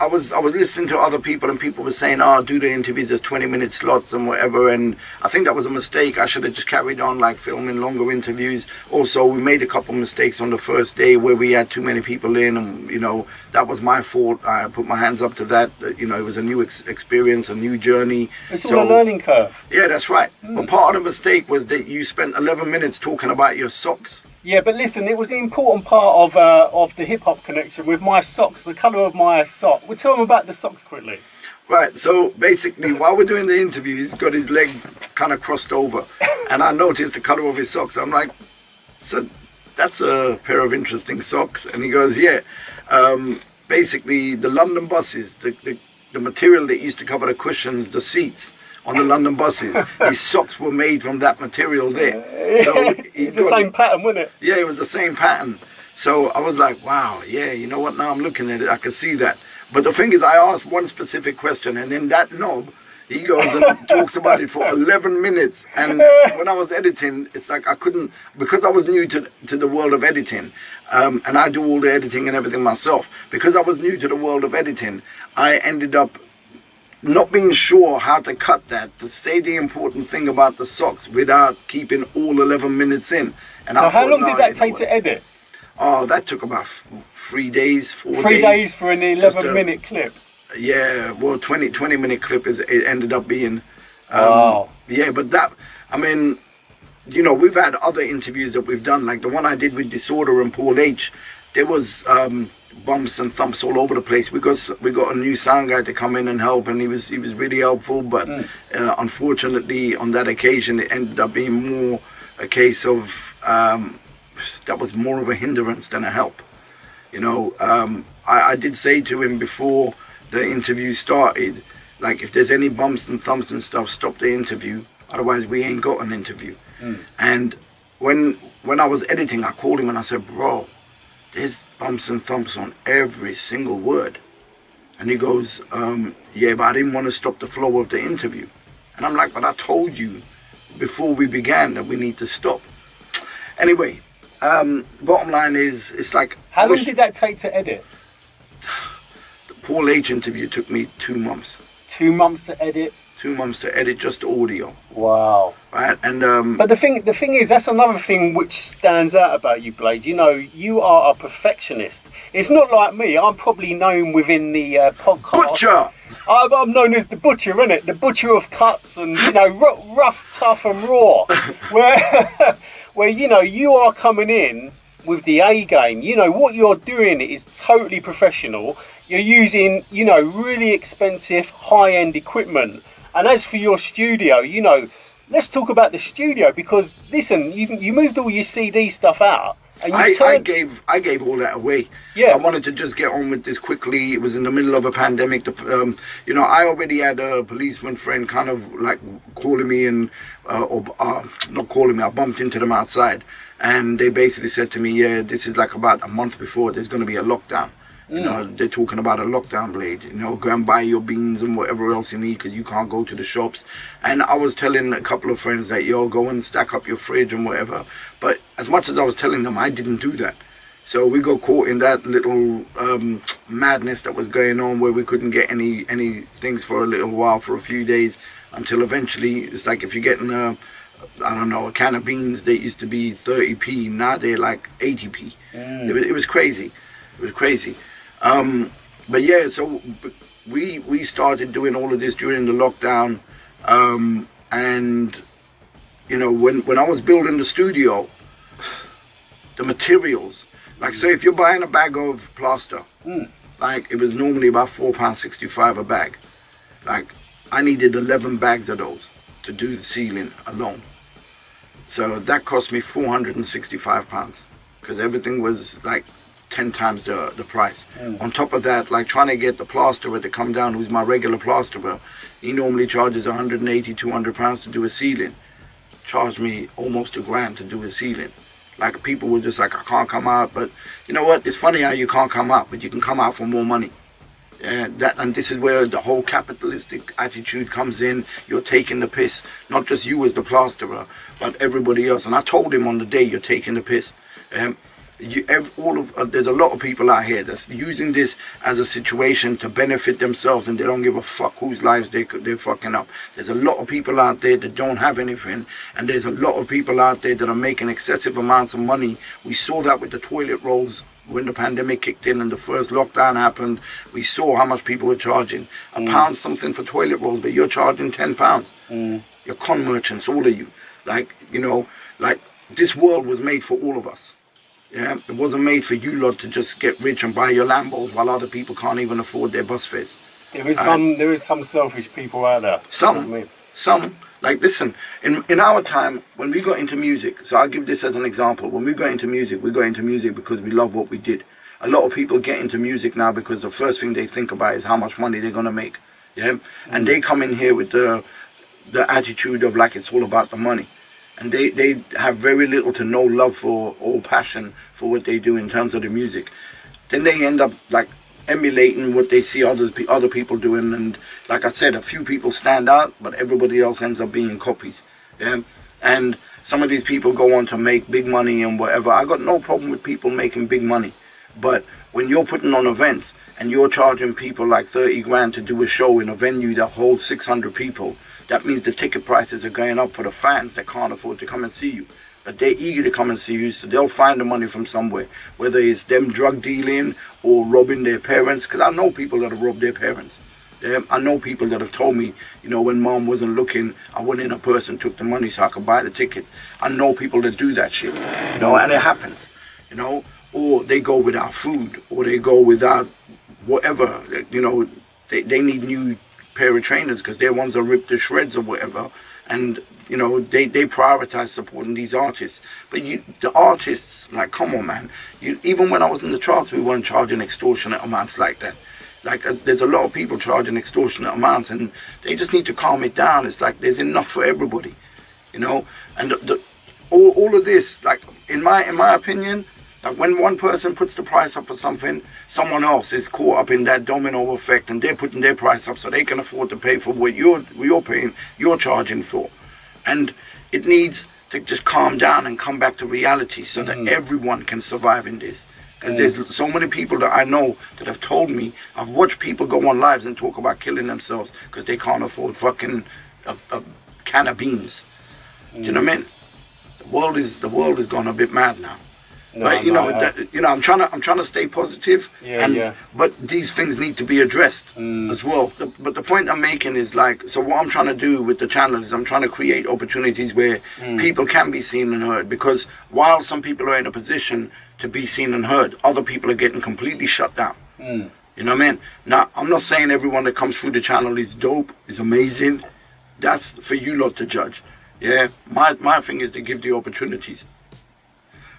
I was I was listening to other people and people were saying, oh, do the interviews as twenty minute slots and whatever, and I think that was a mistake. I should have just carried on like filming longer interviews. Also, we made a couple mistakes on the first day where we had too many people in, and you know, that was my fault. I put my hands up to that. You know, it was a new ex experience, a new journey. It's so, all a learning curve. Yeah, that's right. Mm. But part of the mistake was that you spent eleven minutes talking about your socks. Yeah, but listen, it was an important part of uh, of the hip hop connection with my socks, the colour of my sock. We'll tell them about the socks quickly. Right, so basically, while we're doing the interview, he's got his leg kind of crossed over, and I noticed the colour of his socks. I'm like, so that's a pair of interesting socks. And he goes, yeah, um, basically the London buses, the, the the material that used to cover the cushions, the seats on the London buses, his socks were made from that material there. So it was the same pattern, wasn't it? Yeah, it was the same pattern. So I was like, wow, yeah, you know what, now I'm looking at it, I can see that. But the thing is, I asked one specific question, and in that knob, he goes and talks about it for eleven minutes. And when I was editing, it's like I couldn't, because I was new to, to the world of editing, um, and I do all the editing and everything myself, because I was new to the world of editing, I ended up not being sure how to cut that, to say the important thing about the socks without keeping all eleven minutes in. And so I how thought, long no, did that take to edit? Oh, that took about three days, four three days. Three days for an eleven minute clip? Yeah, well, twenty, twenty minute clip is it ended up being. Um, wow. Yeah, but that, I mean, you know, we've had other interviews that we've done, like the one I did with Disorder and Paul H. There was um, bumps and thumps all over the place. We got we got a new sound guy to come in and help, and he was he was really helpful. But mm. uh, unfortunately, on that occasion, it ended up being more a case of um, that was more of a hindrance than a help. You know, um, I, I did say to him before the interview started, like, if there's any bumps and thumps and stuff, stop the interview. Otherwise, we ain't got an interview. Mm. And when when I was editing, I called him and I said, bro, there's bumps and thumps on every single word. And he goes, um, yeah, but I didn't want to stop the flow of the interview. And I'm like, but I told you before we began that we need to stop. Anyway, um, bottom line is, it's like... How long did that take to edit? The Paul H interview took me two months. Two months to edit? two months to edit just audio. Wow. Right? And um, but the thing, the thing is, that's another thing which stands out about you, Blade. You know, you are a perfectionist. It's not like me. I'm probably known within the uh, podcast. Butcher. I'm, I'm known as the butcher, innit? The butcher of cuts, and you know, rough, tough, and raw. where, where you know, you are coming in with the A game. You know what you're doing is totally professional. You're using, you know, really expensive, high-end equipment. And as for your studio, you know, let's talk about the studio, because listen, you you moved all your C D stuff out, and you I, turned... I gave I gave all that away. Yeah, I wanted to just get on with this quickly. It was in the middle of a pandemic. The, um, you know, I already had a policeman friend kind of like calling me and uh, or uh, not calling me. I bumped into them outside, and they basically said to me, "Yeah, this is like about a month before there's going to be a lockdown." You know, they're talking about a lockdown, Blade. You know, go and buy your beans and whatever else you need because you can't go to the shops. And I was telling a couple of friends that, yo, go and stack up your fridge and whatever. But as much as I was telling them, I didn't do that. So we got caught in that little um, madness that was going on where we couldn't get any, any things for a little while, for a few days, until eventually it's like if you're getting, a, I don't know, a can of beans that used to be thirty p, now they're like eighty p. Mm. It was, it was crazy. It was crazy. Um, but yeah, so we we started doing all of this during the lockdown, um, and you know when when I was building the studio, the materials, like say if you're buying a bag of plaster, mm. like it was normally about four pounds sixty five a bag, like I needed eleven bags of those to do the ceiling alone, so that cost me four hundred and sixty five pounds because everything was like ten times the, the price. Mm. On top of that, like trying to get the plasterer to come down, who's my regular plasterer, he normally charges one hundred eighty, two hundred pounds to do a ceiling. Charged me almost a grand to do a ceiling. Like people were just like, I can't come out, but you know what? It's funny how you can't come out, but you can come out for more money. Yeah, that, and this is where the whole capitalistic attitude comes in. You're taking the piss, not just you as the plasterer, but everybody else. And I told him on the day, you're taking the piss. Um, You, all of uh, there's a lot of people out here that's using this as a situation to benefit themselves, and they don't give a fuck whose lives they could, they're fucking up. There's a lot of people out there that don't have anything, and there's a lot of people out there that are making excessive amounts of money. We saw that with the toilet rolls when the pandemic kicked in and the first lockdown happened. We saw how much people were charging a mm. pound something for toilet rolls, but you're charging ten pounds. Mm. You're con merchants, all of you. Like, you know, like this world was made for all of us. Yeah, it wasn't made for you lot to just get rich and buy your Lambos while other people can't even afford their bus fares. There is uh, some, there is some selfish people out there. Some, you know what I mean? Some. Like, listen, in in our time when we got into music, so I'll give this as an example. When we got into music, we got into music because we love what we did. A lot of people get into music now because the first thing they think about is how much money they're gonna make. Yeah, mm. and they come in here with the the attitude of like it's all about the money. And they, they have very little to no love for or passion for what they do in terms of the music. Then they end up like emulating what they see others other people doing. And like I said, a few people stand out, but everybody else ends up being copies. Yeah? And some of these people go on to make big money and whatever. I got no problem with people making big money. But when you're putting on events and you're charging people like thirty grand to do a show in a venue that holds six hundred people, that means the ticket prices are going up for the fans that can't afford to come and see you. But they're eager to come and see you, so they'll find the money from somewhere. Whether it's them drug dealing or robbing their parents, because I know people that have robbed their parents. Um, I know people that have told me, you know, when mom wasn't looking, I went in a purse and took the money so I could buy the ticket. I know people that do that shit, you know, and it happens, you know. Or they go without food, or they go without whatever, you know, they, they need new pair of trainers because their ones are ripped to shreds or whatever, and you know they they prioritize supporting these artists. But you the artists, like, come on, man. You even when I was in the charts, we weren't charging extortionate amounts like that. Like, uh, there's a lot of people charging extortionate amounts, and they just need to calm it down. It's like there's enough for everybody, you know. And the, the all, all of this, like, in my in my opinion, like, when one person puts the price up for something, someone else is caught up in that domino effect, and they're putting their price up so they can afford to pay for what you're, what you're paying, you're charging for. And it needs to just calm down and come back to reality so mm-hmm. that everyone can survive in this. Because there's so many people that I know that have told me, I've watched people go on lives and talk about killing themselves because they can't afford fucking a, a can of beans. Mm. Do you know what I mean? The world is the world has gone a bit mad now. No, but you know, that, you know, I'm trying to I'm trying to stay positive. Yeah, and, yeah. But these things need to be addressed mm. as well. The, but the point I'm making is like, so what I'm trying to do with the channel is I'm trying to create opportunities where mm. people can be seen and heard. Because while some people are in a position to be seen and heard, other people are getting completely shut down. Mm. You know what I mean? Now, I'm not saying everyone that comes through the channel is dope, is amazing. That's for you lot to judge. Yeah, my my thing is to give the opportunities.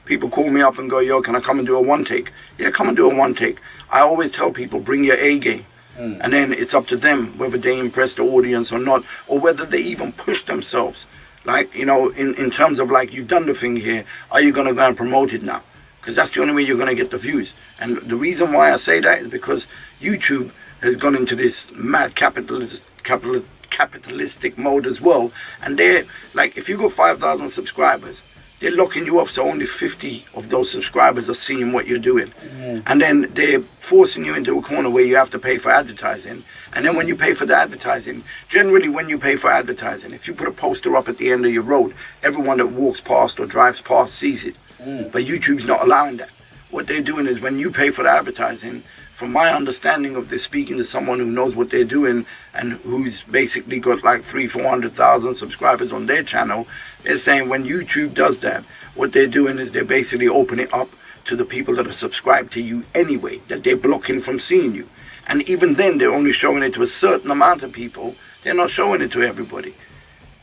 People call me up and go, yo, can I come and do a one take? Yeah, come and do a one take. I always tell people, bring your A game. Mm. And then it's up to them whether they impress the audience or not, or whether they even push themselves. Like, you know, in, in terms of like, you've done the thing here, are you gonna go and promote it now? Because that's the only way you're gonna get the views. And the reason why I say that is because YouTube has gone into this mad capitalist, capital, capitalistic mode as well. And they're like, if you got five thousand subscribers, they're locking you off, so only fifty of those subscribers are seeing what you're doing. Mm. And then they're forcing you into a corner where you have to pay for advertising. And then when you pay for the advertising, generally when you pay for advertising, if you put a poster up at the end of your road, everyone that walks past or drives past sees it. Mm. But YouTube's not allowing that. What they're doing is when you pay for the advertising, from my understanding of this, speaking to someone who knows what they're doing and who's basically got like three, four hundred thousand subscribers on their channel, they're saying when YouTube does that, what they're doing is they're basically opening it up to the people that are subscribed to you anyway, that they're blocking from seeing you. And even then, they're only showing it to a certain amount of people. They're not showing it to everybody,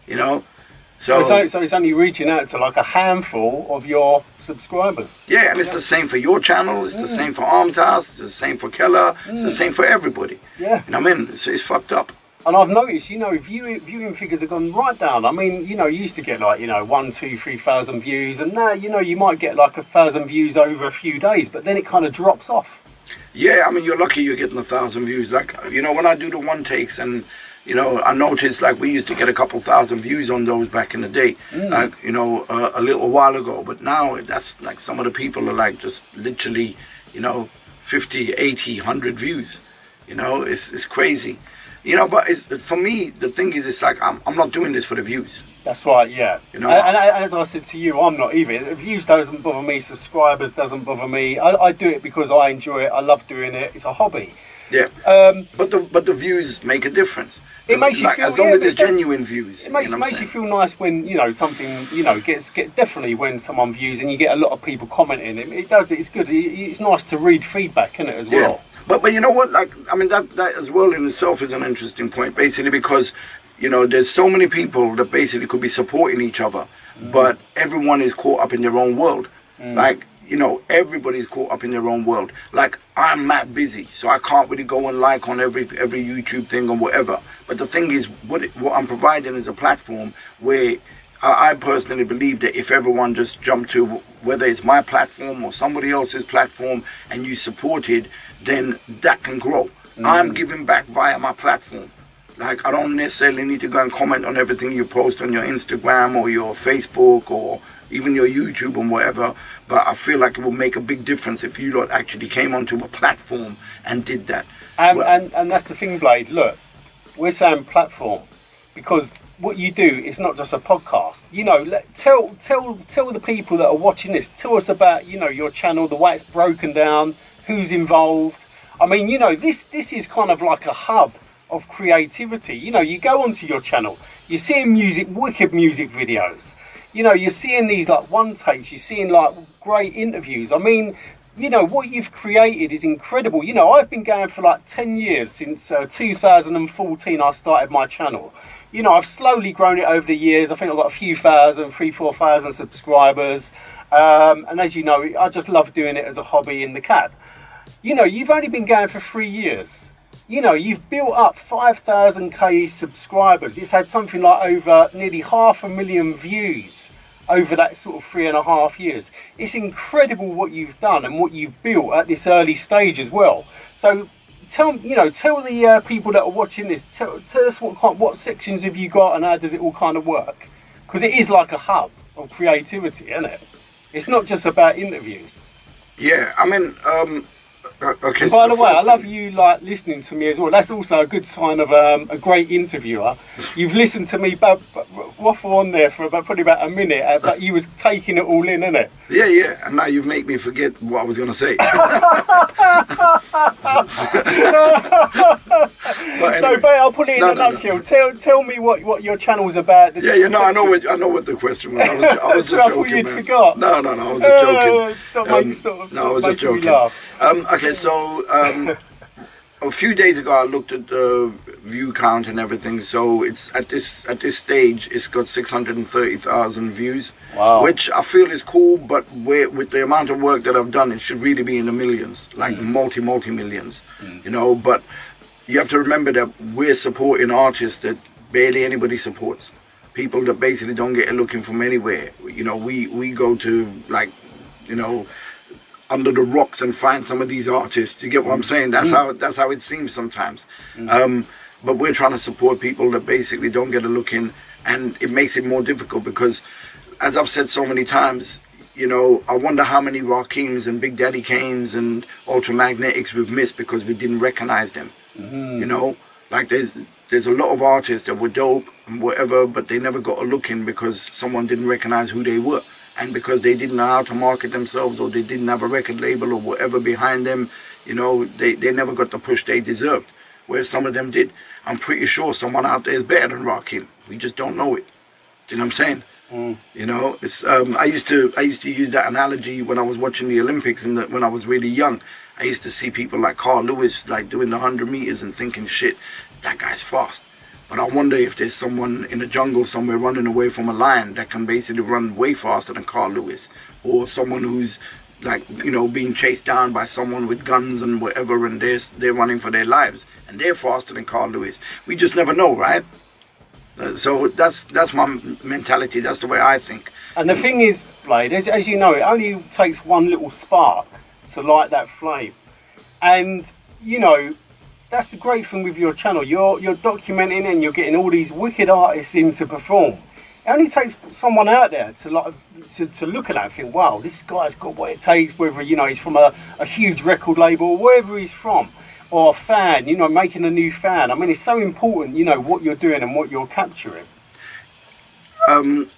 you know? So, so, so it's only reaching out to like a handful of your subscribers. Yeah, and it's yeah. the same for your channel. It's mm. the same for Arms House. It's the same for Keller. Mm. It's the same for everybody. Yeah, you know what I mean? It's, it's fucked up. And I've noticed, you know, viewing, viewing figures have gone right down. I mean, you know, you used to get like, you know, one, two, three thousand views, and now, you know, you might get like a thousand views over a few days, but then it kind of drops off. Yeah, I mean, you're lucky you're getting a thousand views. Like, you know, when I do the one takes and. You know, I noticed like we used to get a couple thousand views on those back in the day, mm. like, you know, uh, a little while ago. But now that's like some of the people are like just literally, you know, fifty, eighty, a hundred views. You know, it's, it's crazy. You know, but it's, for me, the thing is, it's like I'm, I'm not doing this for the views. That's right, yeah. You know, and, and as I said to you, I'm not either. Views doesn't bother me, subscribers doesn't bother me. I, I do it because I enjoy it. I love doing it. It's a hobby. Yeah, um, but the but the views make a difference. It makes you like, feel, as long yeah, as it's genuine views. It makes, you know makes you feel nice when you know something. You know, gets get definitely when someone views and you get a lot of people commenting. It, it does. It's good. It, it's nice to read feedback, isn't it, as yeah. well? But but you know what? Like I mean, that that as well in itself is an interesting point, basically because you know there's so many people that basically could be supporting each other, mm. but everyone is caught up in their own world, mm. like. You know, everybody's caught up in their own world. Like, I'm mad busy, so I can't really go and like on every every YouTube thing or whatever. But the thing is, what it, what I'm providing is a platform where I, I personally believe that if everyone just jumped to, whether it's my platform or somebody else's platform, and you supported, then that can grow. Mm. I'm giving back via my platform. Like, I don't necessarily need to go and comment on everything you post on your Instagram or your Facebook or even your YouTube and whatever, but I feel like it will make a big difference if you lot actually came onto a platform and did that. And, well, and, and that's the thing, Blade, look, we're saying platform, because what you do is not just a podcast. You know, let, tell, tell, tell the people that are watching this, tell us about, you know, your channel, the way it's broken down, who's involved. I mean, you know, this, this is kind of like a hub of creativity. You know, you go onto your channel, you're seeing music, wicked music videos. You know, you're seeing these like one takes, you're seeing like great interviews. I mean, you know, what you've created is incredible. You know, I've been going for like ten years since uh, two thousand fourteen I started my channel. You know, I've slowly grown it over the years. I think I've got a few thousand, three, four thousand subscribers. Um, and as you know, I just love doing it as a hobby in the cab. You know, you've only been going for three years. You know, you've built up five thousand K subscribers. It's had something like over nearly half a million views over that sort of three and a half years. It's incredible what you've done and what you've built at this early stage as well. So tell, you know, tell the uh, people that are watching this, tell, tell us what, kind, what sections have you got and how does it all kind of work? Because it is like a hub of creativity, isn't it? It's not just about interviews. Yeah, I mean, um, okay. And by the way, I love you like listening to me as well. That's also a good sign of um, a great interviewer. You've listened to me but, but, waffle on there for about probably about a minute, uh, but you was taking it all in, innit? Yeah, yeah. And now you've made me forget what I was going to say. Anyway, so, but I'll put it in no, a no, nutshell. No. Tell tell me what what your channel's about. The yeah, you know, I know what I know what the question was. I was, I was just so joking. I thought you'd man. forgot. No, no, no. I was just joking. Uh, stop um, making stop, stop No, I was just joking. Laugh. Um, okay, so um, a few days ago I looked at the view count and everything. So it's at this at this stage it's got six hundred thirty thousand views, wow. Which I feel is cool. But with the amount of work that I've done, it should really be in the millions, like mm. multi multi millions, mm. you know. But you have to remember that we're supporting artists that barely anybody supports. People that basically don't get a looking from anywhere. You know, we, we go to, like, you know, under the rocks and find some of these artists. You get what I'm saying? That's mm. how that's how it seems sometimes. Mm-hmm. um, but we're trying to support people that basically don't get a look in, and it makes it more difficult because, as I've said so many times, you know, I wonder how many Rakeems and Big Daddy Kanes and Ultra Magnetics we've missed because we didn't recognize them. Mm-hmm. You know, like there's there's a lot of artists that were dope and whatever, but they never got a look in because someone didn't recognize who they were, and because they didn't know how to market themselves, or they didn't have a record label or whatever behind them. You know, they, they never got the push they deserved, whereas some of them did. I'm pretty sure someone out there is better than Rakim. We just don't know it. Do you know what I'm saying? Mm. You know, it's um, I used to I used to use that analogy when I was watching the Olympics, and when I was really young. I used to see people like Carl Lewis, like doing the one hundred meters and thinking, shit, that guy's fast. But I wonder if there's someone in the jungle somewhere running away from a lion that can basically run way faster than Carl Lewis, or someone who's like, you know, being chased down by someone with guns and whatever, and they're, they're running for their lives and they're faster than Carl Lewis. We just never know, right? Uh, so that's that's my mentality. That's the way I think. And the thing is, Blade, as, as you know, it only takes one little spark to light that flame. And you know, that's the great thing with your channel. You're you're documenting and you're getting all these wicked artists in to perform. It only takes someone out there to like to, to look at that and think, wow, this guy's got what it takes, whether, you know, he's from a, a huge record label or wherever he's from, or a fan, you know, making a new fan. I mean, it's so important, you know, what you're doing and what you're capturing. Um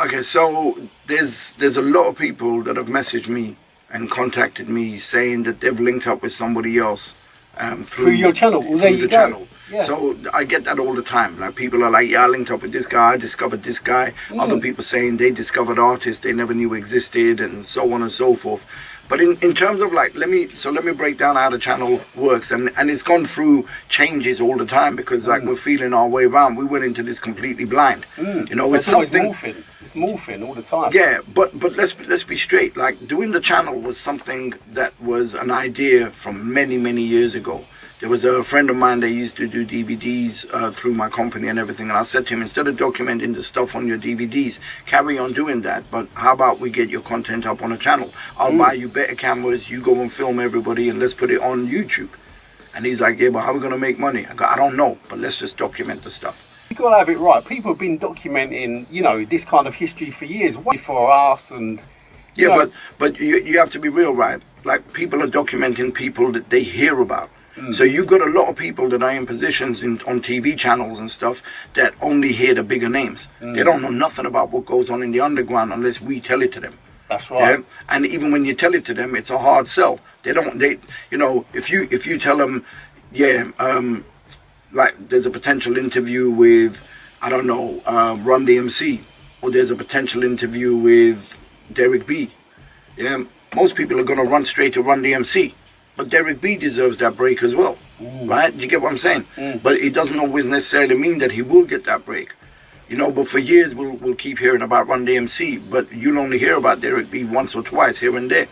okay, so there's there's a lot of people that have messaged me and contacted me saying that they've linked up with somebody else um, through, through your channel. Well, there through you the go. channel. Yeah. So I get that all the time. Like, people are like, "Yeah, I linked up with this guy. I discovered this guy." Mm. Other people saying they discovered artists they never knew existed, and so on and so forth. But in in terms of like, let me so let me break down how the channel works, and and it's gone through changes all the time because like mm. we're feeling our way around. We went into this completely blind. Mm. You know, so it's something. Morphing. It's morphing all the time. Yeah, but but let's let's be straight. Like, doing the channel was something that was an idea from many many years ago. There was a friend of mine that used to do D V Ds uh, through my company and everything, and I said to him, instead of documenting the stuff on your D V Ds, carry on doing that, but how about we get your content up on a channel? I'll mm. buy you better cameras, you go and film everybody, and let's put it on YouTube. And he's like, yeah, but how are we going to make money? I go, I don't know, but let's just document the stuff. You've got to have it right. People have been documenting, you know, this kind of history for years, way before us, and... Yeah, know. but, but you, you have to be real, right? Like, people are documenting people that they hear about. Mm. So you've got a lot of people that are in positions in, on T V channels and stuff that only hear the bigger names. Mm. They don't know nothing about what goes on in the underground unless we tell it to them. That's right. Yeah? And even when you tell it to them, it's a hard sell. They don't. They, you know, if you if you tell them, yeah, um, like there's a potential interview with, I don't know, uh, Run D M C, or there's a potential interview with Derek B. Yeah, most people are gonna run straight to Run D M C. But Derek B deserves that break as well, mm. right? You get what I'm saying? Mm. But it doesn't always necessarily mean that he will get that break. You know, but for years we'll, we'll keep hearing about Run D M C, but you'll only hear about Derek B once or twice here and there,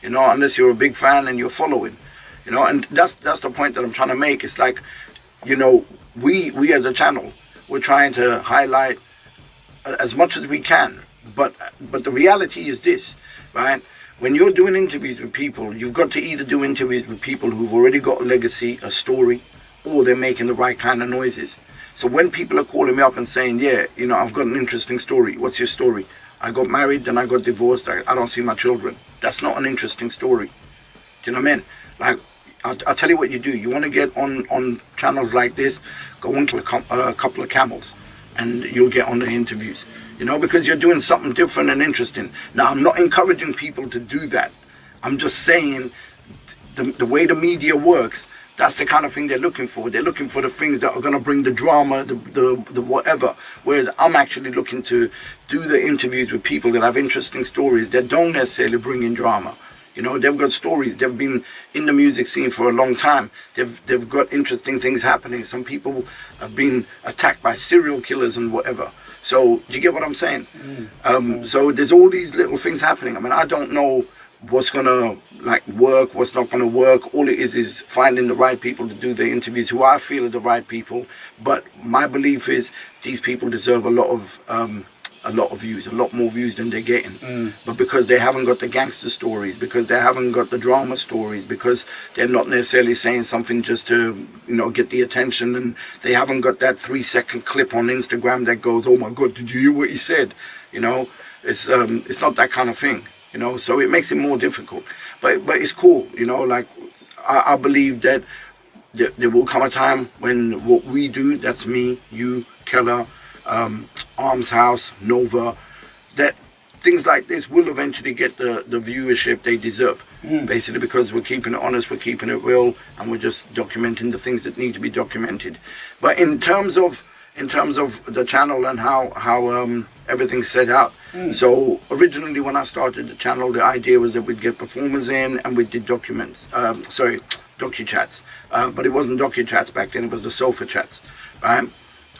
you know, unless you're a big fan and you're following, you know, and that's that's the point that I'm trying to make. It's like, you know, we, we as a channel, we're trying to highlight as much as we can, but but the reality is this, right? When you're doing interviews with people, you've got to either do interviews with people who've already got a legacy, a story, or they're making the right kind of noises. So when people are calling me up and saying, yeah, you know, I've got an interesting story. What's your story? I got married, then I got divorced. I, I don't see my children. That's not an interesting story. Do you know what I mean? Like, I'll, I'll tell you what you do. You want to get on, on channels like this, go on to a, a couple of camels, and you'll get on the interviews. You know, because you're doing something different and interesting. Now, I'm not encouraging people to do that. I'm just saying the, the way the media works, that's the kind of thing they're looking for. They're looking for the things that are going to bring the drama, the, the, the whatever. Whereas I'm actually looking to do the interviews with people that have interesting stories that don't necessarily bring in drama. You know, they've got stories. They've been in the music scene for a long time. They've, they've got interesting things happening. Some people have been attacked by serial killers and whatever. So, do you get what I'm saying? Mm. Um, so there's all these little things happening. I mean, I don't know what's gonna like work, what's not gonna work. All it is is finding the right people to do the interviews, who I feel are the right people. But my belief is these people deserve a lot of um, a lot of views, a lot more views than they're getting. Mm. But because they haven't got the gangster stories, because they haven't got the drama stories, because they're not necessarily saying something just to, you know, get the attention, and they haven't got that three second clip on Instagram that goes, "Oh my God, did you hear what he said?" You know, it's um, it's not that kind of thing. You know, so it makes it more difficult, but but it's cool. You know, like I, I believe that th there will come a time when what we do—that's me, you, Keller, um, Arms House, Nova—that things like this will eventually get the the viewership they deserve. Mm. Basically, because we're keeping it honest, we're keeping it real, and we're just documenting the things that need to be documented. But in terms of in terms of the channel and how how um, everything's set out. Mm. So originally when I started the channel, the idea was that we'd get performers in and we did documents, um, sorry, docu-chats. Uh, but it wasn't docu-chats back then, it was the sofa chats, right?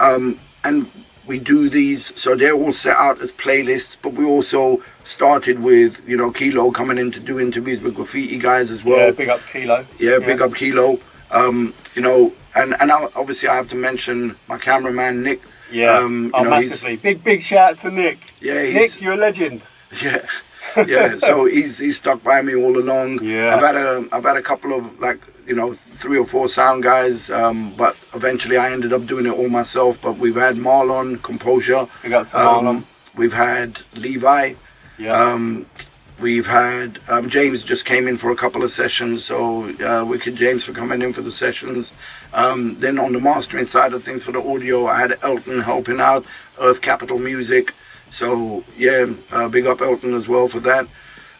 Um, and we do these, so they're all set out as playlists, but we also started with, you know, Kilo coming in to do interviews with graffiti guys as well. Yeah, big up Kilo. Yeah, yeah. Big up Kilo. Um, you know, and, and I, obviously I have to mention my cameraman, Nick. Yeah, um, oh, know, massively. Big, big shout out to Nick. Yeah, Nick, you're a legend. Yeah, yeah. So he's he's stuck by me all along. Yeah, I've had a I've had a couple of, like, you know, three or four sound guys, um, but eventually I ended up doing it all myself. But we've had Marlon, Composure. We got to um, Marlon. We've had Levi. Yeah. Um, we've had um, James just came in for a couple of sessions. So uh, Wicked James for coming in for the sessions. Um, then on the mastering side of things for the audio, I had Elton helping out, Earth Capital Music. So yeah, uh, big up Elton as well for that.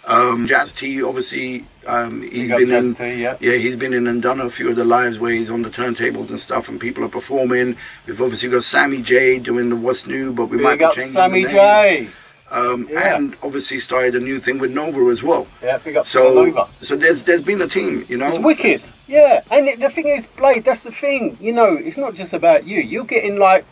Um, Jazz T, obviously, um, he's been in, T, yeah. yeah, he's been in and done a few of the lives where he's on the turntables and stuff, and people are performing. We've obviously got Sammy J doing the What's New, but we big might be changing Sammy the name. J. Um, yeah. And obviously started a new thing with Nova as well. Yeah, big up so, Nova. So there's there's been a team, you know. It's wicked. Yeah, and it, the thing is, Blade, that's the thing. You know, it's not just about you. You're getting, like,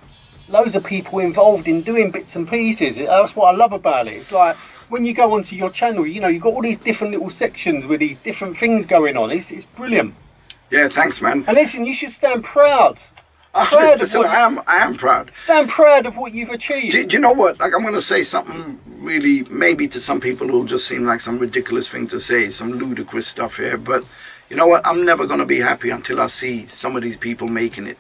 loads of people involved in doing bits and pieces. That's what I love about it. It's like, when you go onto your channel, you know, you've got all these different little sections with these different things going on. It's, it's brilliant. Yeah, thanks, man. And listen, you should stand proud. Oh, listen, I am, I am proud. Stand proud of what you've achieved. Do, do you know what? Like, I'm going to say something really, maybe to some people it'll just seem like some ridiculous thing to say, some ludicrous stuff here. But you know what? I'm never going to be happy until I see some of these people making it.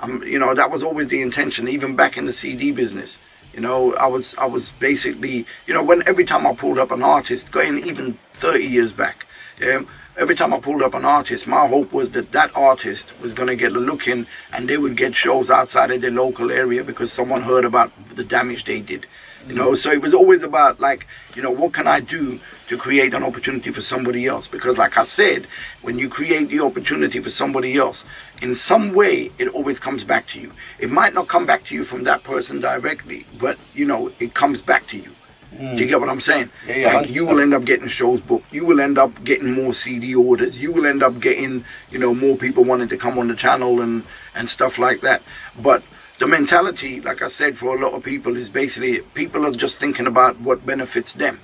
I'm, you know, that was always the intention, even back in the C D business. You know, I was, I was basically, you know, when every time I pulled up an artist, going even thirty years back, yeah. Every time I pulled up an artist, my hope was that that artist was going to get a look in and they would get shows outside of their local area because someone heard about the damage they did. You know, so it was always about, like, you know, what can I do to create an opportunity for somebody else? Because like I said, when you create the opportunity for somebody else, in some way, it always comes back to you. It might not come back to you from that person directly, but, you know, it comes back to you. Mm. Do you get what I'm saying? Yeah, yeah, like, you will end up getting shows booked. You will end up getting more C D orders. You will end up getting, you know, more people wanting to come on the channel and, and stuff like that. But the mentality, like I said, for a lot of people is basically people are just thinking about what benefits them,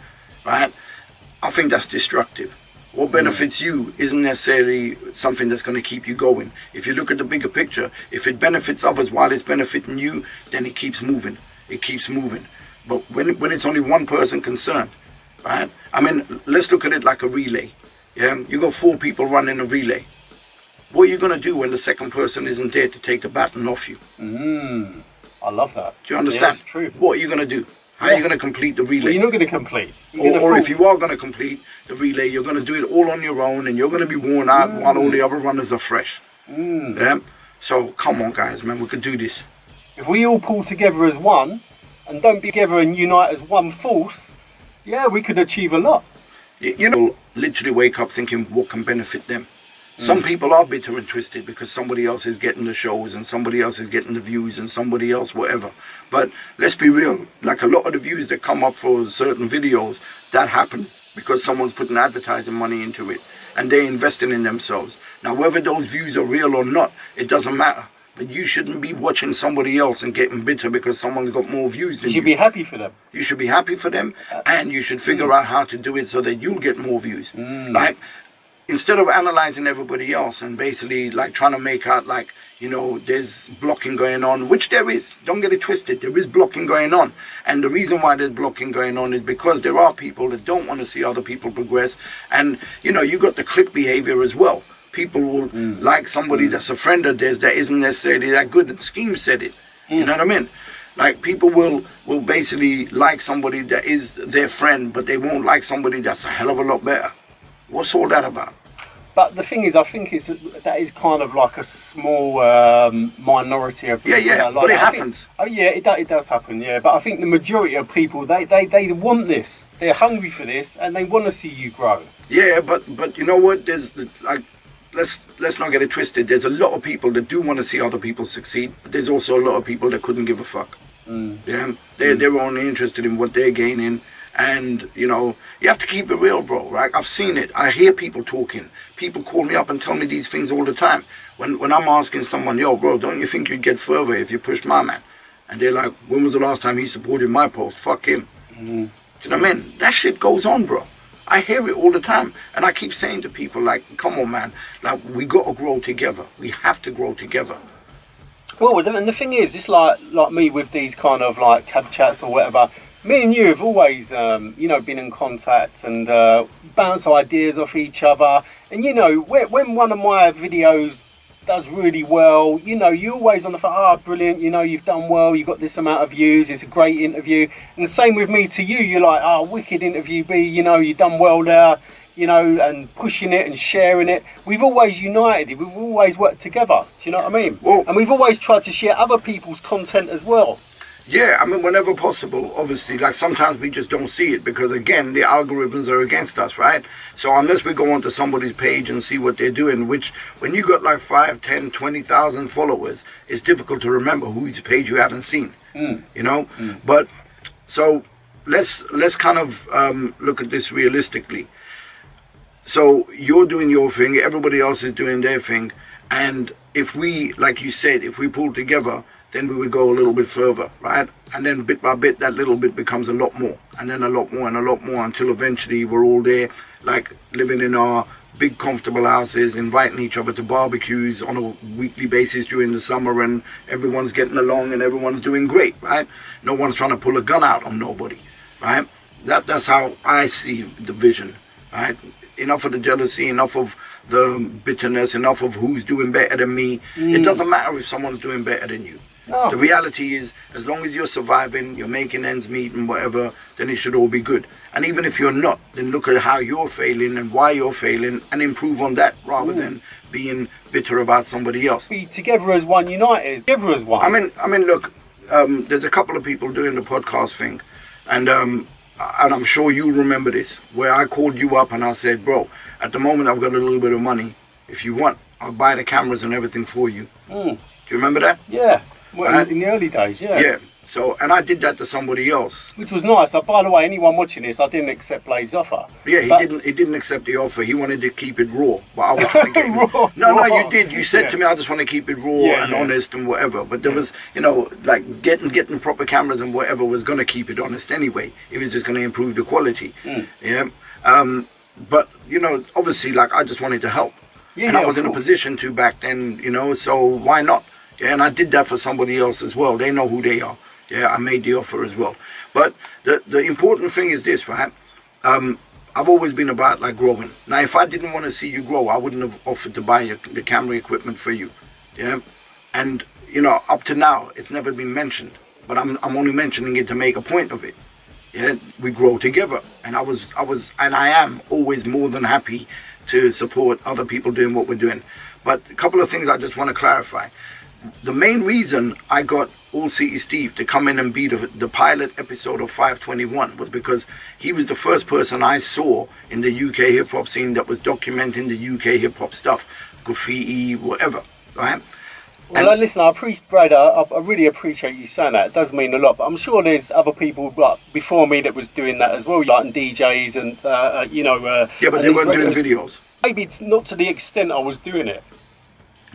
right? I think that's destructive. What benefits you isn't necessarily something that's going to keep you going. If you look at the bigger picture, if it benefits others while it's benefiting you, then it keeps moving. It keeps moving. But when, when it's only one person concerned, right? I mean, let's look at it like a relay. Yeah, you got four people running a relay. What are you going to do when the second person isn't there to take the baton off you? Mm, I love that. Do you understand? Yeah, it's true. What are you going to do? How yeah. are you going to complete the relay? Well, you're not going to complete. Or, or if you are going to complete the relay, you're going to do it all on your own, and you're going to be worn out mm. while all the other runners are fresh. Mm. Yeah? So come on, guys, man, we could do this. If we all pull together as one, and don't be together and unite as one force, yeah, we could achieve a lot. You know, literally wake up thinking what can benefit them. Mm. Some people are bitter and twisted because somebody else is getting the shows and somebody else is getting the views and somebody else whatever. But let's be real, like a lot of the views that come up for certain videos, that happens because someone's putting advertising money into it and they're investing in themselves. Now, whether those views are real or not, it doesn't matter. But you shouldn't be watching somebody else and getting bitter because someone's got more views than you. You should be happy for them. You should be happy for them, and you should figure mm. out how to do it so that you'll get more views. Mm. Like, instead of analysing everybody else and basically, like, trying to make out, like, you know, there's blocking going on, which there is. Don't get it twisted. There is blocking going on. And the reason why there's blocking going on is because there are people that don't want to see other people progress. And, you know, you've got the click behaviour as well. People will mm. like somebody mm. that's a friend of theirs that isn't necessarily that good. And Scheme said it. Mm. You know what I mean? Like, people will, will basically like somebody that is their friend, but they won't like somebody that's a hell of a lot better. What's all that about? But the thing is, I think it's, that is kind of like a small um, minority of people. Yeah, yeah, like but it I happens. Think, oh, yeah, it, do, it does happen, yeah. But I think the majority of people, they, they, they want this. They're hungry for this, and they want to see you grow. Yeah, but, but you know what? There's, like... Let's, let's not get it twisted. There's a lot of people that do want to see other people succeed, but there's also a lot of people that couldn't give a fuck. Mm. Yeah, they're, mm. they're only interested in what they're gaining. And, you know, you have to keep it real, bro, right? I've seen it. I hear people talking. People call me up and tell me these things all the time. When, when I'm asking someone, yo, bro, don't you think you'd get further if you pushed my man? And they're like, when was the last time he supported my post? Fuck him. Mm. Do you know what I mean? That shit goes on, bro. I hear it all the time, and I keep saying to people, like, come on, man, like, we got to grow together. We have to grow together. Well, and the thing is, it's like like me with these kind of, like, cab chats or whatever. Me and you have always, um, you know, been in contact and uh, bounce ideas off each other. And, you know, when one of my videos does really well, you know, you're always on the phone, ah, oh, brilliant, you know, you've done well, you've got this amount of views, it's a great interview. And the same with me to you, you're like, ah, oh, wicked interview, B, you know, you've done well there, you know, and pushing it and sharing it. We've always united, we've always worked together, do you know what I mean? Well, and we've always tried to share other people's content as well. Yeah, I mean, whenever possible, obviously, like, sometimes we just don't see it because, again, the algorithms are against us, right? So unless we go onto somebody's page and see what they're doing, which when you got like five, ten, twenty thousand followers, it's difficult to remember whose page you haven't seen, mm. you know? Mm. But so let's, let's kind of um, look at this realistically. So you're doing your thing, everybody else is doing their thing. And if we, like you said, if we pull together, then we would go a little bit further, right? And then bit by bit, that little bit becomes a lot more, and then a lot more and a lot more until eventually we're all there, like, living in our big comfortable houses, inviting each other to barbecues on a weekly basis during the summer, and everyone's getting along and everyone's doing great, right? No one's trying to pull a gun out on nobody, right? That, that's how I see the vision, right? Enough of the jealousy, enough of the bitterness, enough of who's doing better than me. Mm. It doesn't matter if someone's doing better than you. No. The reality is, as long as you're surviving, you're making ends meet and whatever, then it should all be good. And even if you're not, then look at how you're failing and why you're failing and improve on that rather Ooh. Than being bitter about somebody else. Be together as one, united. Together as one. I mean, I mean, look, um, there's a couple of people doing the podcast thing, and, um, and I'm sure you remember this, where I called you up and I said, bro, at the moment I've got a little bit of money. If you want, I'll buy the cameras and everything for you. Mm. Do you remember that? Yeah. Well, right? In the early days, yeah. Yeah, so, and I did that to somebody else. Which was nice. Oh, by the way, anyone watching this, I didn't accept Blade's offer. Yeah, he but... didn't He didn't accept the offer. He wanted to keep it raw, but I was trying to get raw, it. No, raw. no, you did. You said yeah. to me, I just want to keep it raw yeah, and yeah. honest and whatever. But there yeah. was, you know, like, getting getting proper cameras and whatever was going to keep it honest anyway. It was just going to improve the quality. Mm. Yeah. Um, but, you know, obviously, like, I just wanted to help. Yeah, and yeah, I was in a position to back then, you know, so why not? Yeah, and I did that for somebody else as well. They know who they are. Yeah, I made the offer as well. But the, the important thing is this, right? Um, I've always been about, like, growing. Now, if I didn't want to see you grow, I wouldn't have offered to buy your, the camera equipment for you. Yeah, and, you know, up to now, it's never been mentioned. But I'm, I'm only mentioning it to make a point of it. yeah, we grow together. And I was, I was, and I am always more than happy to support other people doing what we're doing. But a couple of things I just want to clarify. The main reason I got All City Steve to come in and be the, the pilot episode of five twenty-one was because he was the first person I saw in the U K hip-hop scene that was documenting the U K hip-hop stuff, graffiti, whatever, right? Well, and listen, I appreciate, Brad, I, I really appreciate you saying that. It does mean a lot, but I'm sure there's other people like, before me that was doing that as well, like and D Js and, uh, you know... Uh, yeah, but they weren't doing videos. Maybe not to the extent I was doing it.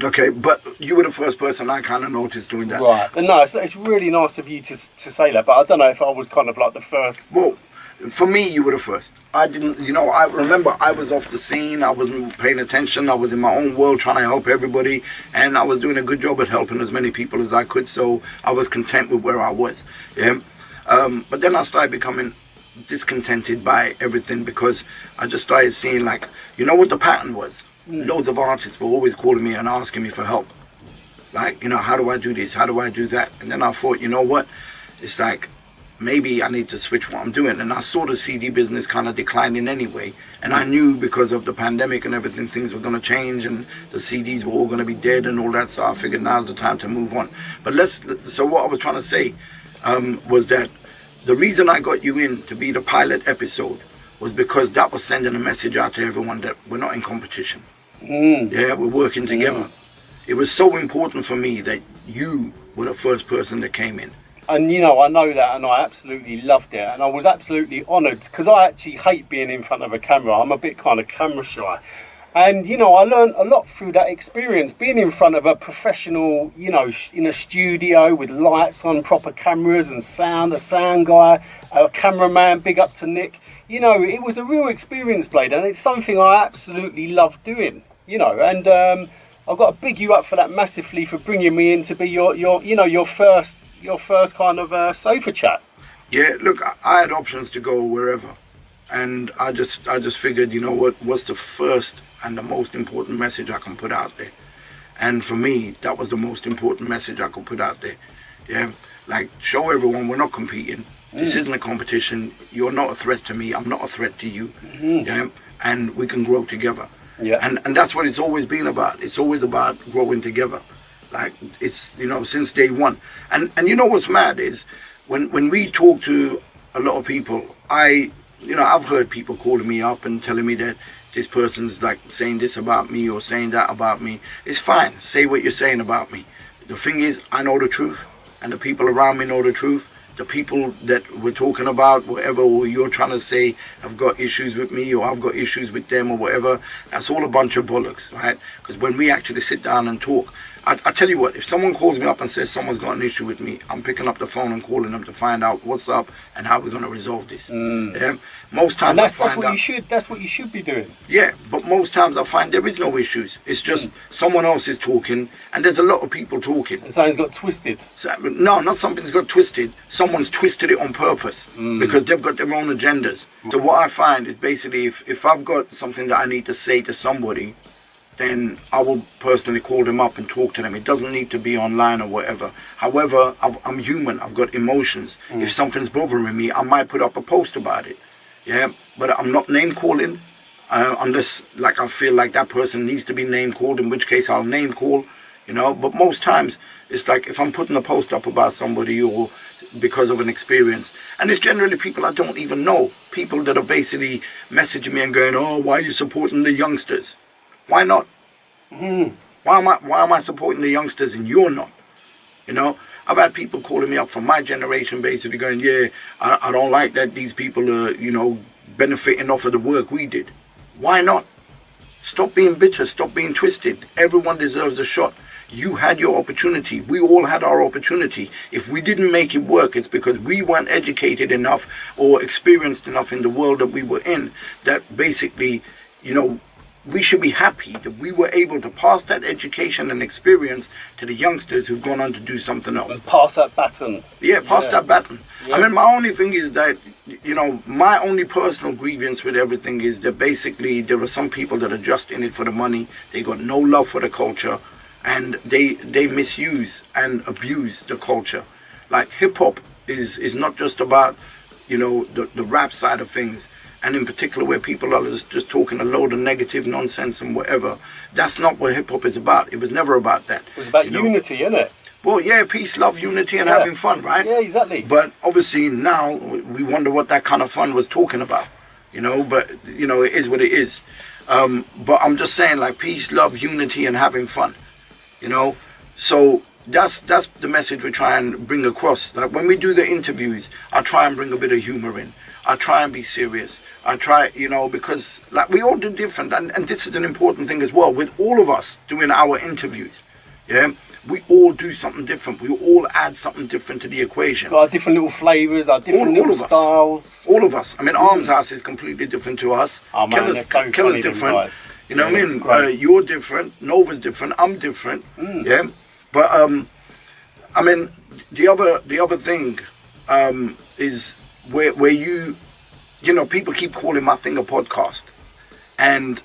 Okay, but you were the first person I kind of noticed doing that. Right. No, it's, it's really nice of you to, to say that, but I don't know if I was kind of like the first. Well, for me, you were the first. I didn't, you know, I remember I was off the scene. I wasn't paying attention. I was in my own world trying to help everybody, and I was doing a good job at helping as many people as I could, so I was content with where I was. Yeah. Um, but then I started becoming discontented by everything because I just started seeing, like, you know what the pattern was? Mm. Loads of artists were always calling me and asking me for help. Like, you know, how do I do this? How do I do that? And then I thought, you know what? It's like, maybe I need to switch what I'm doing. And I saw the C D business kind of declining anyway. And I knew because of the pandemic and everything, things were going to change and the C Ds were all going to be dead and all that. So I figured now's the time to move on. But let's, so what I was trying to say um, was that the reason I got you in to be the pilot episode was because that was sending a message out to everyone that we're not in competition. Mm. Yeah, we're working together. Mm. It was so important for me that you were the first person that came in. And you know, I know that, and I absolutely loved it, and I was absolutely honoured, because I actually hate being in front of a camera. I'm a bit kind of camera shy. And you know, I learned a lot through that experience, being in front of a professional, you know, in a studio with lights on, proper cameras and sound, a sound guy, a cameraman, big up to Nick. You know, it was a real experience, Blade, and it's something I absolutely love doing. You know, and um, I've got to big you up for that massively, for bringing me in to be your, your you know, your first, your first kind of uh, sofa chat. Yeah, look, I had options to go wherever, and I just, I just figured, you know what, what's the first and the most important message I can put out there? And for me, that was the most important message I could put out there. Yeah, like show everyone we're not competing. This mm. isn't a competition. You're not a threat to me. I'm not a threat to you. Mm-hmm. Yeah, and we can grow together. Yeah, and and that's what it's always been about. It's always about growing together, like it's you know since day one. And and you know what's mad is when when we talk to a lot of people, I you know I've heard people calling me up and telling me that this person's like saying this about me or saying that about me. It's fine. Say what you're saying about me. The thing is, I know the truth, and the people around me know the truth. The people that we're talking about, whatever, or you're trying to say, I've got issues with me, or I've got issues with them, or whatever, that's all a bunch of bollocks, right? Because when we actually sit down and talk, I, I tell you what, if someone calls me up and says someone's got an issue with me, I'm picking up the phone and calling them to find out what's up and how we're going to resolve this. Mm. Yeah? Most times that's, I find that's what out, you should, that's what you should be doing. Yeah, but most times I find there is no issues. It's just mm. someone else is talking, and there's a lot of people talking. And something's got twisted. So, no, not something's got twisted. Someone's twisted it on purpose mm. because they've got their own agendas. So what I find is basically if, if I've got something that I need to say to somebody, then I will personally call them up and talk to them. It doesn't need to be online or whatever. However, I've, I'm human. I've got emotions. Mm. If something's bothering me, I might put up a post about it. Yeah, but I'm not name calling uh, unless like I feel like that person needs to be name called, in which case I'll name call, you know. But most times it's like if I'm putting a post up about somebody or because of an experience, and it's generally people I don't even know, people that are basically messaging me and going, oh, why are you supporting the youngsters? Why not? Mm-hmm. Why am I, why am I supporting the youngsters and you're not? You know, I've had people calling me up from my generation basically going, yeah, I, I don't like that these people are, you know, benefiting off of the work we did. Why not? Stop being bitter. Stop being twisted. Everyone deserves a shot. You had your opportunity. We all had our opportunity. If we didn't make it work, it's because we weren't educated enough or experienced enough in the world that we were in, that basically, you know, we should be happy that we were able to pass that education and experience to the youngsters who've gone on to do something else. And pass that baton. Yeah, pass yeah. that baton. Yeah. I mean, my only thing is that, you know, my only personal grievance with everything is that basically there are some people that are just in it for the money. They got no love for the culture, and they they misuse and abuse the culture. Like hip hop is is not just about you know, the, the rap side of things, and in particular where people are just, just talking a load of negative nonsense and whatever. That's not what hip-hop is about. It was never about that. It was about you unity, know? Innit? Well, yeah, peace, love, unity, and yeah. having fun, right? Yeah, exactly. But obviously now we wonder what that kind of fun was talking about, you know, but, you know, it is what it is. Um, but I'm just saying, like, peace, love, unity, and having fun, you know? So that's that's the message we try and bring across. Like, when we do the interviews, I try and bring a bit of humor in. I try and be serious. I try, you know, because like we all do different, and, and this is an important thing as well with all of us doing our interviews. Yeah, we all do something different. We all add something different to the equation. Got our different little flavors, our different all, little all of us. styles. All of us. I mean, mm. Arms House is completely different to us. Oh, man, Keller's, so Keller's different. You know yeah, what I mean? Uh, you're different. Nova's different. I'm different. Mm. Yeah, but um, I mean, the other the other thing um is. Where, where you, you know, people keep calling my thing a podcast, and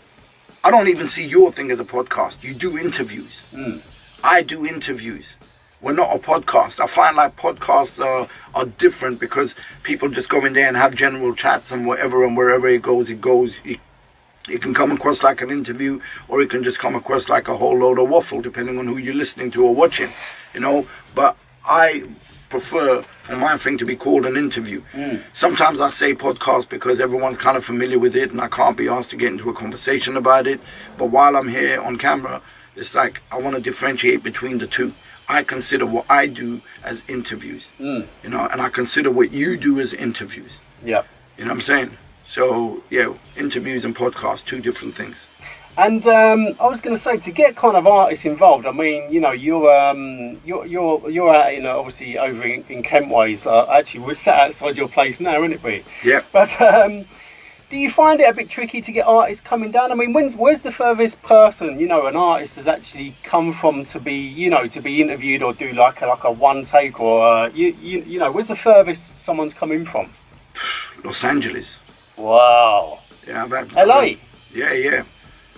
I don't even see your thing as a podcast. You do interviews. Mm. I do interviews. We're not a podcast. I find like podcasts are, are different because people just go in there and have general chats and whatever, and wherever it goes, it goes. It, it can come across like an interview, or it can just come across like a whole load of waffle, depending on who you're listening to or watching, you know. But I prefer for my thing to be called an interview. Mm. Sometimes I say podcast because everyone's kind of familiar with it, and I can't be asked to get into a conversation about it. But while I'm here on camera, it's like I want to differentiate between the two. I consider what I do as interviews, mm. you know, and I consider what you do as interviews. Yeah, you know what I'm saying. So yeah, interviews and podcasts, two different things. And um, I was going to say, to get kind of artists involved, I mean, you know, you're um, you're you're you're out, you know, obviously over in, in Kentways. Uh, actually, we're sat outside your place now, isn't it, Pete? Yeah. But um, do you find it a bit tricky to get artists coming down? I mean, when's where's the furthest person, you know, an artist has actually come from to be, you know, to be interviewed or do like a, like a one take or uh, you, you you know, where's the furthest someone's coming from? Los Angeles. Wow. Yeah, I've had L A. Yeah, yeah.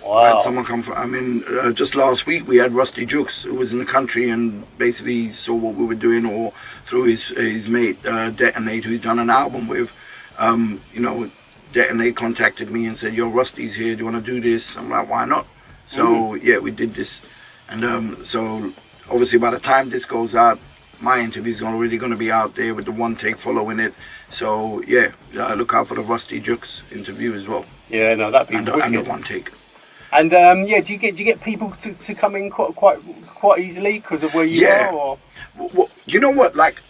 Wow. I had someone come from, I mean, uh, just last week we had Rusty Jukes, who was in the country and basically saw what we were doing, or through his his mate, uh, Detonate, who's done an album with, um, you know, Detonate contacted me and said, yo, Rusty's here, do you want to do this? I'm like, why not? So, mm-hmm. yeah, we did this. And um, so, obviously, by the time this goes out, my interview's already going to be out there with the one take following it. So, yeah, uh, look out for the Rusty Jukes interview as well. Yeah, no, that'd be and, wicked. And the one take. And um, yeah, do you get do you get people to, to come in quite quite quite easily because of where you yeah. are? Or? Well, you know what? Like,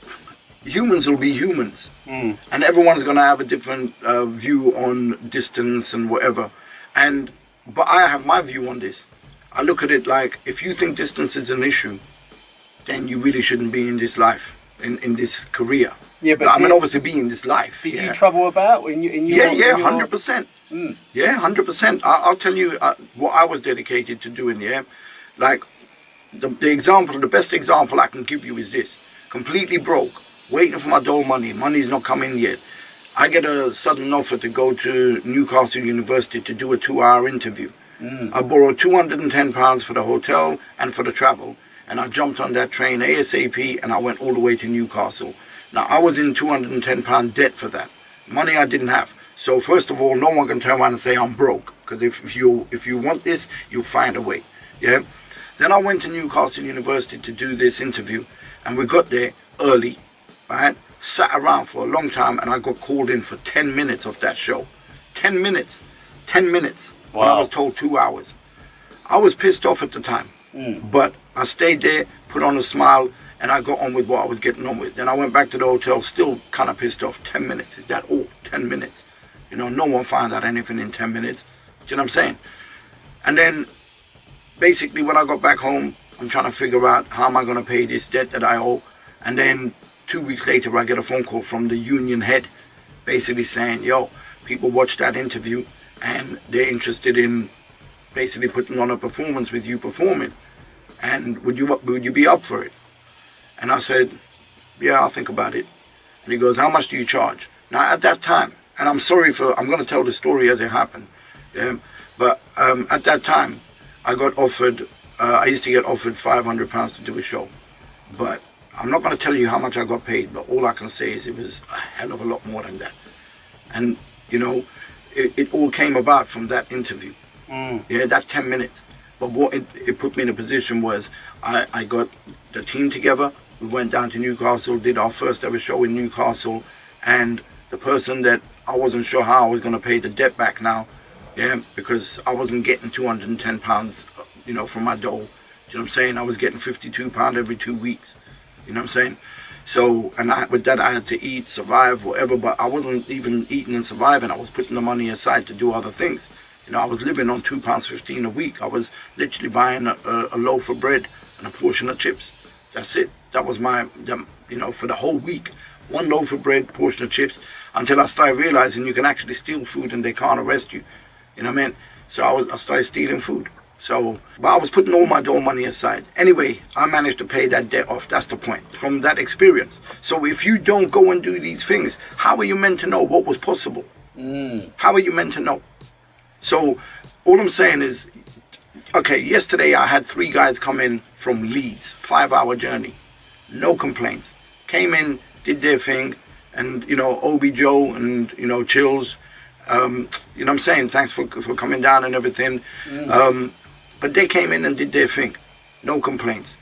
humans will be humans, mm. and everyone's gonna have a different uh, view on distance and whatever. And but I have my view on this. I look at it like, if you think distance is an issue, then you really shouldn't be in this life, in in this career. Yeah, but like, I mean, obviously, be in this life. Did yeah. you travel about in you? In your yeah, own, yeah, hundred percent. Mm. Yeah, one hundred percent. I, I'll tell you uh, what I was dedicated to doing, yeah? Like, the, the example, the best example I can give you is this. Completely broke, waiting for my dole money. Money's not coming yet. I get a sudden offer to go to Newcastle University to do a two-hour interview. Mm. I borrowed two hundred and ten pounds for the hotel and for the travel, and I jumped on that train ASAP, and I went all the way to Newcastle. Now, I was in two hundred and ten pound debt for that. Money I didn't have. So first of all, no one can turn around and say I'm broke, because if, if you if you want this, you'll find a way. Yeah. Then I went to Newcastle University to do this interview, and we got there early, right? Sat around for a long time, and I got called in for ten minutes of that show. Ten minutes, ten minutes. Wow. When I was told two hours, I was pissed off at the time, mm. but I stayed there, put on a smile, and I got on with what I was getting on with. Then I went back to the hotel, still kind of pissed off. Ten minutes. Is that all? Ten minutes. You know, no one found out anything in ten minutes. Do you know what I'm saying? And then, basically, when I got back home, I'm trying to figure out how am I going to pay this debt that I owe. And then two weeks later, I get a phone call from the union head, basically saying, yo, people watched that interview, and they're interested in basically putting on a performance with you performing. And would you, would you be up for it? And I said, yeah, I'll think about it. And he goes, how much do you charge? Now, at that time, and I'm sorry for, I'm going to tell the story as it happened. Yeah? But um, at that time, I got offered, uh, I used to get offered five hundred pounds to do a show. But I'm not going to tell you how much I got paid, but all I can say is it was a hell of a lot more than that. And, you know, it, it all came about from that interview. Mm. Yeah, that ten minutes. But what it, it put me in a position was I, I got the team together. We went down to Newcastle, did our first ever show in Newcastle, and the person that I wasn't sure how I was going to pay the debt back now, yeah, because I wasn't getting two hundred and ten pounds, you know, from my dole. You know what I'm saying? I was getting fifty-two pounds every two weeks. You know what I'm saying? So, and I, with that I had to eat, survive, whatever, but I wasn't even eating and surviving. I was putting the money aside to do other things. You know, I was living on two pounds fifteen a week. I was literally buying a, a, a loaf of bread and a portion of chips. That's it. That was my, the, you know, for the whole week. One loaf of bread, portion of chips, until I started realizing you can actually steal food and they can't arrest you. You know what I mean? So I, was, I started stealing food. So, but I was putting all my dough money aside. Anyway, I managed to pay that debt off. That's the point, from that experience. So if you don't go and do these things, how are you meant to know what was possible? Mm. How are you meant to know? So all I'm saying is, okay, yesterday I had three guys come in from Leeds, five hour journey, no complaints. Came in, did their thing, and, you know, Obi Joe and, you know, Chills, um, you know what I'm saying, thanks for, for coming down and everything. Mm. Um, But they came in and did their thing, no complaints.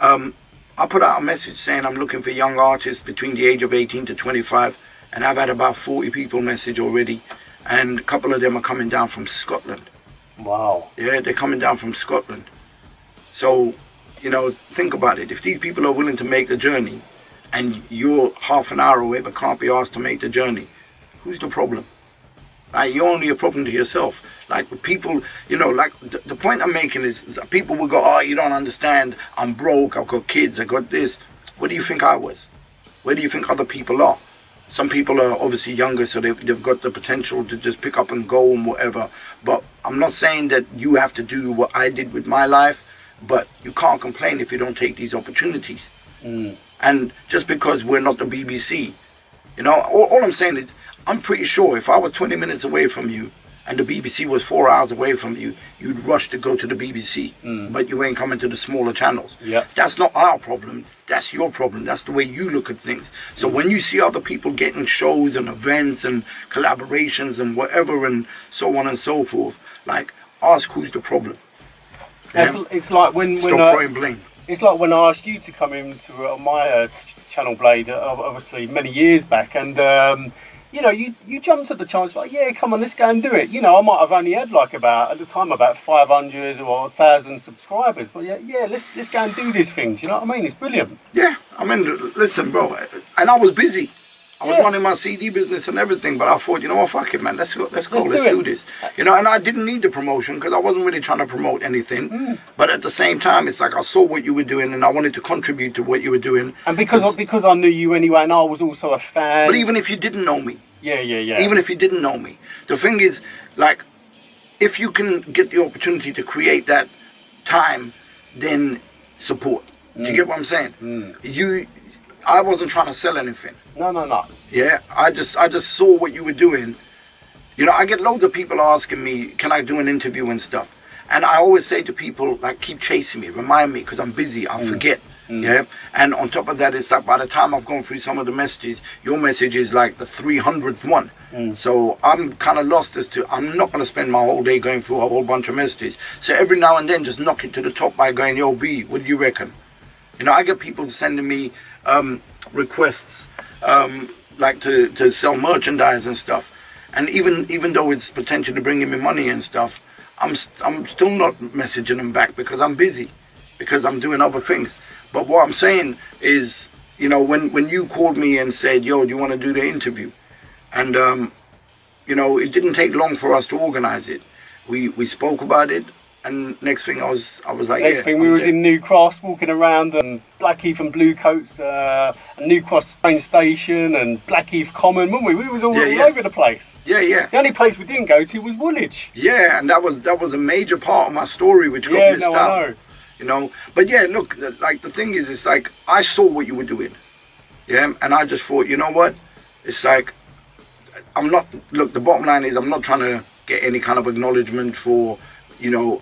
Um, I put out a message saying I'm looking for young artists between the age of eighteen to twenty-five, and I've had about forty people message already, and a couple of them are coming down from Scotland. Wow. Yeah, they're coming down from Scotland. So, you know, think about it. If these people are willing to make the journey, and you're half an hour away but can't be asked to make the journey, who's the problem? Like, you're only a problem to yourself. Like, people, you know, like, the, the point I'm making is, is that people will go, oh, you don't understand, I'm broke, I've got kids, I got this. What do you think I was? Where do you think other people are? Some people are obviously younger, so they've, they've got the potential to just pick up and go and whatever. But I'm not saying that you have to do what I did with my life, but you can't complain if you don't take these opportunities. Mm. And just because we're not the B B C, you know, all, all I'm saying is, I'm pretty sure if I was twenty minutes away from you and the B B C was four hours away from you, you'd rush to go to the B B C, mm. but you ain't coming to the smaller channels. Yep. That's not our problem. That's your problem. That's the way you look at things. So when you see other people getting shows and events and collaborations and whatever and so on and so forth, like, ask who's the problem. That's, yeah? It's like when... Stop when throwing I, blame. It's like when I asked you to come into uh, my uh, channel, Blade, uh, obviously many years back, and... Um, you know, you, you jumped at the chance, like, yeah, come on, let's go and do it. You know, I might have only had, like, about, at the time, about five hundred or one thousand subscribers. But, yeah, yeah, let's, let's go and do this thing. Do you know what I mean? It's brilliant. Yeah, I mean, listen, bro, and I was busy. I was yeah. running my C D business and everything, but I thought, you know what, fuck it, man, let's go, let's go, let's, let's do, do this. You know, and I didn't need the promotion because I wasn't really trying to promote anything. Mm. But at the same time, it's like I saw what you were doing and I wanted to contribute to what you were doing. And because because I knew you anyway, and I was also a fan. But even if you didn't know me. Yeah, yeah, yeah. Even if you didn't know me. The thing is, like, if you can get the opportunity to create that time, then support. Mm. Do you get what I'm saying? Mm. You... I wasn't trying to sell anything. No, no, no. Yeah, I just I just saw what you were doing. You know, I get loads of people asking me, can I do an interview and stuff? And I always say to people, like, keep chasing me, remind me, because I'm busy, I'll mm. forget. Mm. Yeah. And on top of that, it's like by the time I've gone through some of the messages, your message is like the three hundredth one. Mm. So I'm kind of lost as to, I'm not going to spend my whole day going through a whole bunch of messages. So every now and then, just knock it to the top by going, yo, B, what do you reckon? You know, I get people sending me um, requests um, like to, to sell merchandise and stuff. And even even though it's potentially bringing me money and stuff, I'm, st I'm still not messaging them back because I'm busy, because I'm doing other things. But what I'm saying is, you know, when, when you called me and said, yo, do you want to do the interview? And, um, you know, it didn't take long for us to organize it. We, we spoke about it. And next thing I was, I was like, next yeah, thing we I'm was dead. in New Cross, walking around, and Blackheath and Bluecoats, uh, and New Cross train station, and Blackheath Common, weren't we? We was all, yeah, all yeah. over the place. Yeah, yeah. The only place we didn't go to was Woolwich. Yeah, and that was that was a major part of my story which got yeah, missed no, out. I know. You know, but yeah, look, like the thing is, it's like I saw what you were doing, yeah, and I just thought, you know what? It's like I'm not. Look, the bottom line is I'm not trying to get any kind of acknowledgement for, you know.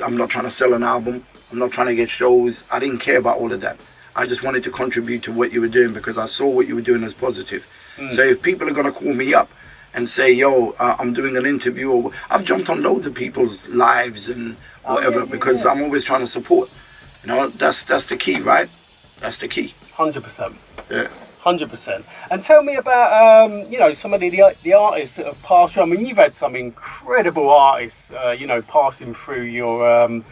I'm not trying to sell an album. I'm not trying to get shows. I didn't care about all of that. I just wanted to contribute to what you were doing because I saw what you were doing as positive. Mm. So if people are going to call me up and say, yo, uh, I'm doing an interview, or I've jumped on loads of people's lives and whatever, oh, yeah, yeah, because yeah. I'm always trying to support. You know, that's that's the key, right? That's the key. one hundred percent. Yeah. one hundred percent. And tell me about, um, you know, some of the, the, the artists that have passed through. I mean, you've had some incredible artists, uh, you know, passing through your, um,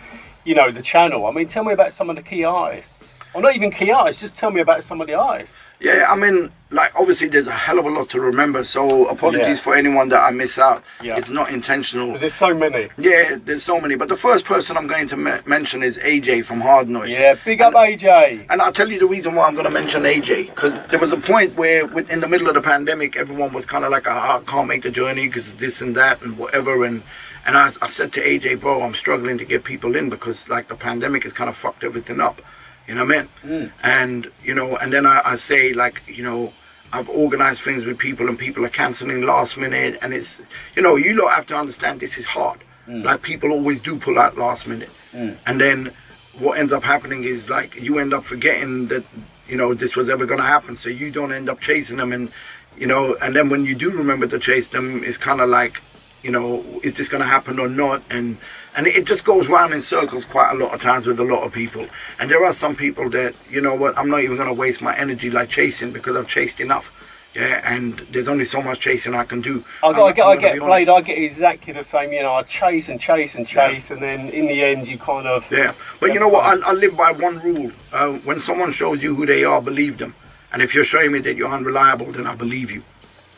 you know, the channel. I mean, tell me about some of the key artists. Or not even key artists, just tell me about some of the artists. Yeah, I mean, like, obviously there's a hell of a lot to remember, so apologies yeah. for anyone that I miss out. Yeah. It's not intentional. There's so many. Yeah, there's so many. But the first person I'm going to me mention is A J from Hard Noise. Yeah, big up and, A J. And I'll tell you the reason why I'm going to mention A J, because there was a point where, in the middle of the pandemic, everyone was kind of like, oh, I can't make the journey because this and that and whatever, and... And I, I said to A J, bro, I'm struggling to get people in because, like, the pandemic has kind of fucked everything up. You know what I mean? Mm. And, you know, and then I, I say, like, you know, I've organized things with people and people are cancelling last minute. And it's, you know, you lot have to understand this is hard. Mm. Like, people always do pull out last minute. Mm. And then what ends up happening is, like, you end up forgetting that, you know, this was ever going to happen. So you don't end up chasing them. And, you know, and then when you do remember to chase them, it's kind of like, you know, is this going to happen or not? And and it just goes round in circles quite a lot of times with a lot of people. And there are some people that, you know what, I'm not even going to waste my energy like chasing because I've chased enough. Yeah, and there's only so much chasing I can do. I, I get, I get Blade, I get exactly the same, you know, I chase and chase and chase, yeah. and then in the end you kind of... Yeah, but you know what, I, I live by one rule. Uh, when someone shows you who they are, believe them. And if you're showing me that you're unreliable, then I believe you.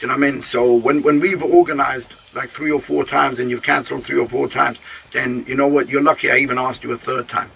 Do you know what I mean? So when, when we've organised like three or four times and you've cancelled three or four times, then you know what? You're lucky I even asked you a third time.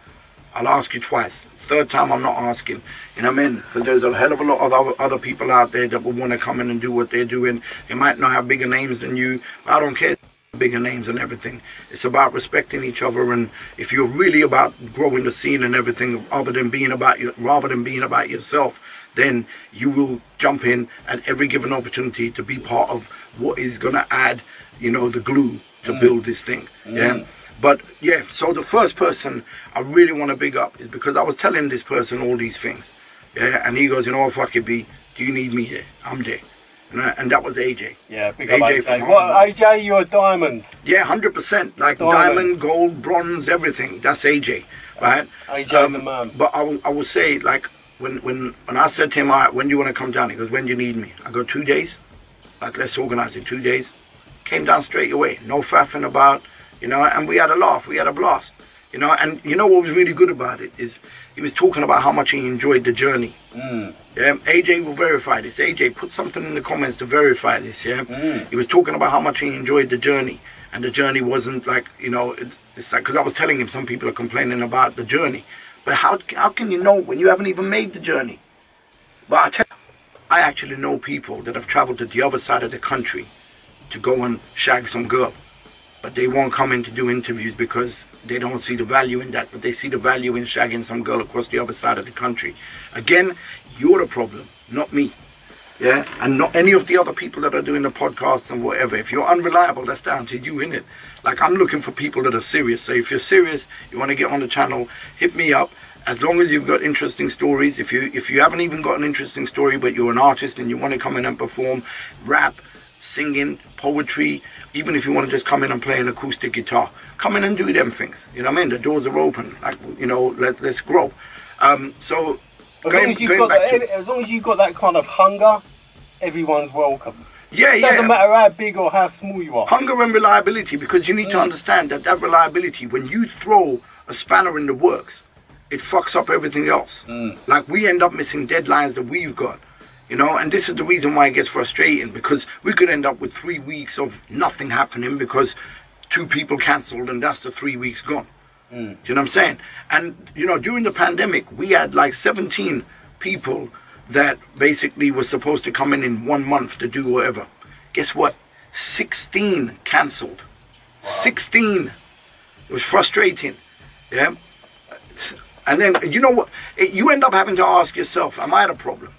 I'll ask you twice. Third time I'm not asking. You know what I mean? Because there's a hell of a lot of other, other people out there that will want to come in and do what they're doing. They might not have bigger names than you. But I don't care. Bigger names and everything. It's about respecting each other, and if you're really about growing the scene and everything, other than being about you, rather than being about yourself, then you will jump in at every given opportunity to be part of what is going to add, you know, the glue to mm. build this thing. Mm. Yeah. But yeah. So the first person I really want to big up is because I was telling this person all these things. Yeah. And he goes, you know what, fuck it, B. Do you need me there? I'm there. And that was A J. Yeah, big A J. From well, A J, you're a diamond. Yeah, one hundred percent. Like diamond. diamond, gold, bronze, everything. That's A J, right? A J's um, the man. But I will, I will say, like, when, when, when I said to him, all right, when do you want to come down? He goes, when do you need me? I go, two days. Like, let's organise it, two days. Came down straight away. No faffing about, you know, and we had a laugh. We had a blast, you know. And you know what was really good about it is he was talking about how much he enjoyed the journey. Mm. Yeah, A J will verify this. A J, put something in the comments to verify this. Yeah, mm. He was talking about how much he enjoyed the journey, and the journey wasn't like, you know, it's, it's like, because I was telling him some people are complaining about the journey, but how how can you know when you haven't even made the journey? But I tell you, I actually know people that have travelled to the other side of the country to go and shag some girl, but they won't come in to do interviews because they don't see the value in that, but they see the value in shagging some girl across the other side of the country. Again, you're the problem, not me. Yeah, and not any of the other people that are doing the podcasts and whatever. If you're unreliable, that's down to you, innit? Like, I'm looking for people that are serious. So if you're serious, you want to get on the channel, hit me up. As long as you've got interesting stories. If you if you haven't even got an interesting story, but you're an artist and you want to come in and perform, rap, singing, poetry, even if you want to just come in and play an acoustic guitar, come in and do them things. You know what I mean? The doors are open. Like, you know, let, let's grow. Um, so... As, going, long as, you've got that, to, as long as you've got that kind of hunger, everyone's welcome. Yeah, yeah. It doesn't yeah. matter how big or how small you are. Hunger and reliability, because you need mm. to understand that that reliability, when you throw a spanner in the works, it fucks up everything else. Mm. Like, we end up missing deadlines that we've got, you know, and this is the reason why it gets frustrating, because we could end up with three weeks of nothing happening because two people cancelled, and that's the three weeks gone. Mm. Do you know what I'm saying? And, you know, during the pandemic, we had like seventeen people that basically were supposed to come in in one month to do whatever. Guess what? sixteen cancelled. Wow. sixteen. It was frustrating. Yeah. And then, you know what? It, you end up having to ask yourself, am I the problem?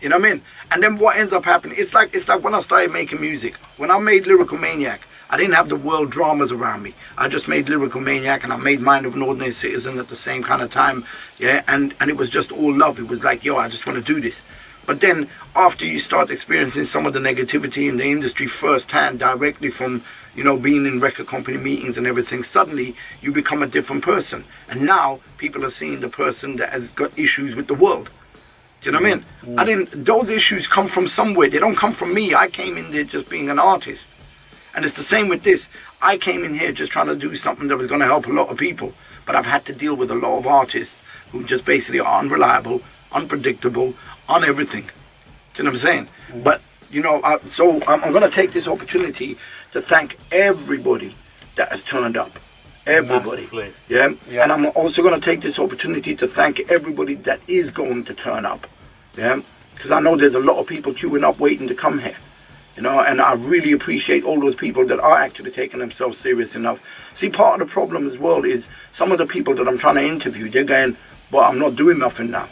You know what I mean? And then what ends up happening? It's like, it's like when I started making music. When I made Lyrical Maniac, I didn't have the world dramas around me. I just made Lyrical Maniac and I made Mind of an Ordinary Citizen at the same kind of time, yeah, and, and it was just all love. It was like, yo, I just want to do this. But then after you start experiencing some of the negativity in the industry firsthand, directly from, you know, being in record company meetings and everything, suddenly you become a different person. And now people are seeing the person that has got issues with the world. Do you know what I mean? Mm. I didn't, those issues come from somewhere. They don't come from me. I came in there just being an artist. And it's the same with this. I came in here just trying to do something that was going to help a lot of people. But I've had to deal with a lot of artists who just basically are unreliable, unpredictable, on everything. Do you know what I'm saying? Mm. But, you know, uh, so I'm, I'm going to take this opportunity to thank everybody that has turned up. Everybody. Yeah? Yeah. And I'm also going to take this opportunity to thank everybody that is going to turn up. Yeah? Because I know there's a lot of people queuing up waiting to come here. You know, and I really appreciate all those people that are actually taking themselves serious enough. See, part of the problem as well is some of the people that I'm trying to interview, they're going, well, I'm not doing nothing now.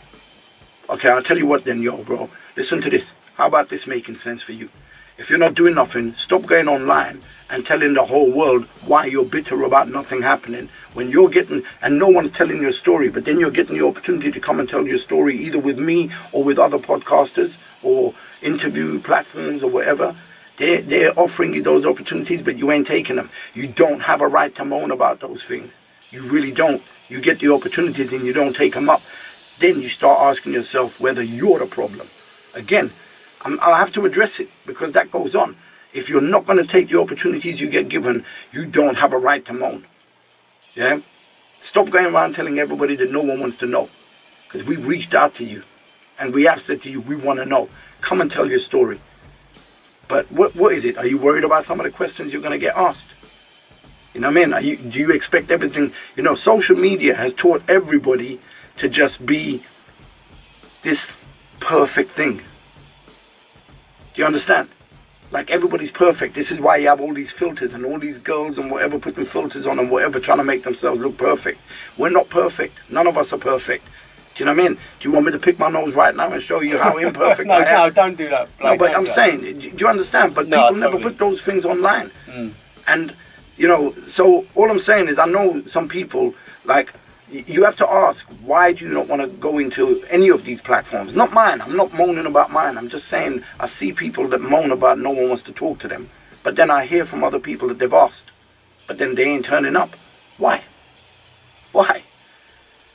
Okay, I'll tell you what then, yo, bro. Listen to this. How about this making sense for you? If you're not doing nothing, stop going online and telling the whole world why you're bitter about nothing happening. When you're getting, and no one's telling your story, but then you're getting the opportunity to come and tell your story either with me or with other podcasters or interview platforms or whatever. They're, they're offering you those opportunities, but you ain't taking them. You don't have a right to moan about those things. You really don't. You get the opportunities and you don't take them up. Then you start asking yourself whether you're the problem. Again, I'm, I'll have to address it because that goes on. If you're not going to take the opportunities you get given, you don't have a right to moan. Yeah? Stop going around telling everybody that no one wants to know. Because we've reached out to you. And we have said to you, we want to know. Come and tell your story. But what what is it? Are you worried about some of the questions you're going to get asked? You know what I mean? Are you, do you expect everything? You know, social media has taught everybody to just be this perfect thing. Do you understand? Like, everybody's perfect. This is why you have all these filters and all these girls and whatever putting filters on and whatever trying to make themselves look perfect. We're not perfect. None of us are perfect. Do you know what I mean? Do you want me to pick my nose right now and show you how imperfect no, I am? No, don't do that. Blake, no, but I'm do saying, do you understand? But no, people totally. Never put those things online. Mm. And, you know, so all I'm saying is I know some people, like, you have to ask, why do you not want to go into any of these platforms? Not mine. I'm not moaning about mine. I'm just saying I see people that moan about no one wants to talk to them. But then I hear from other people that they've asked. But then they ain't turning up. Why? Why?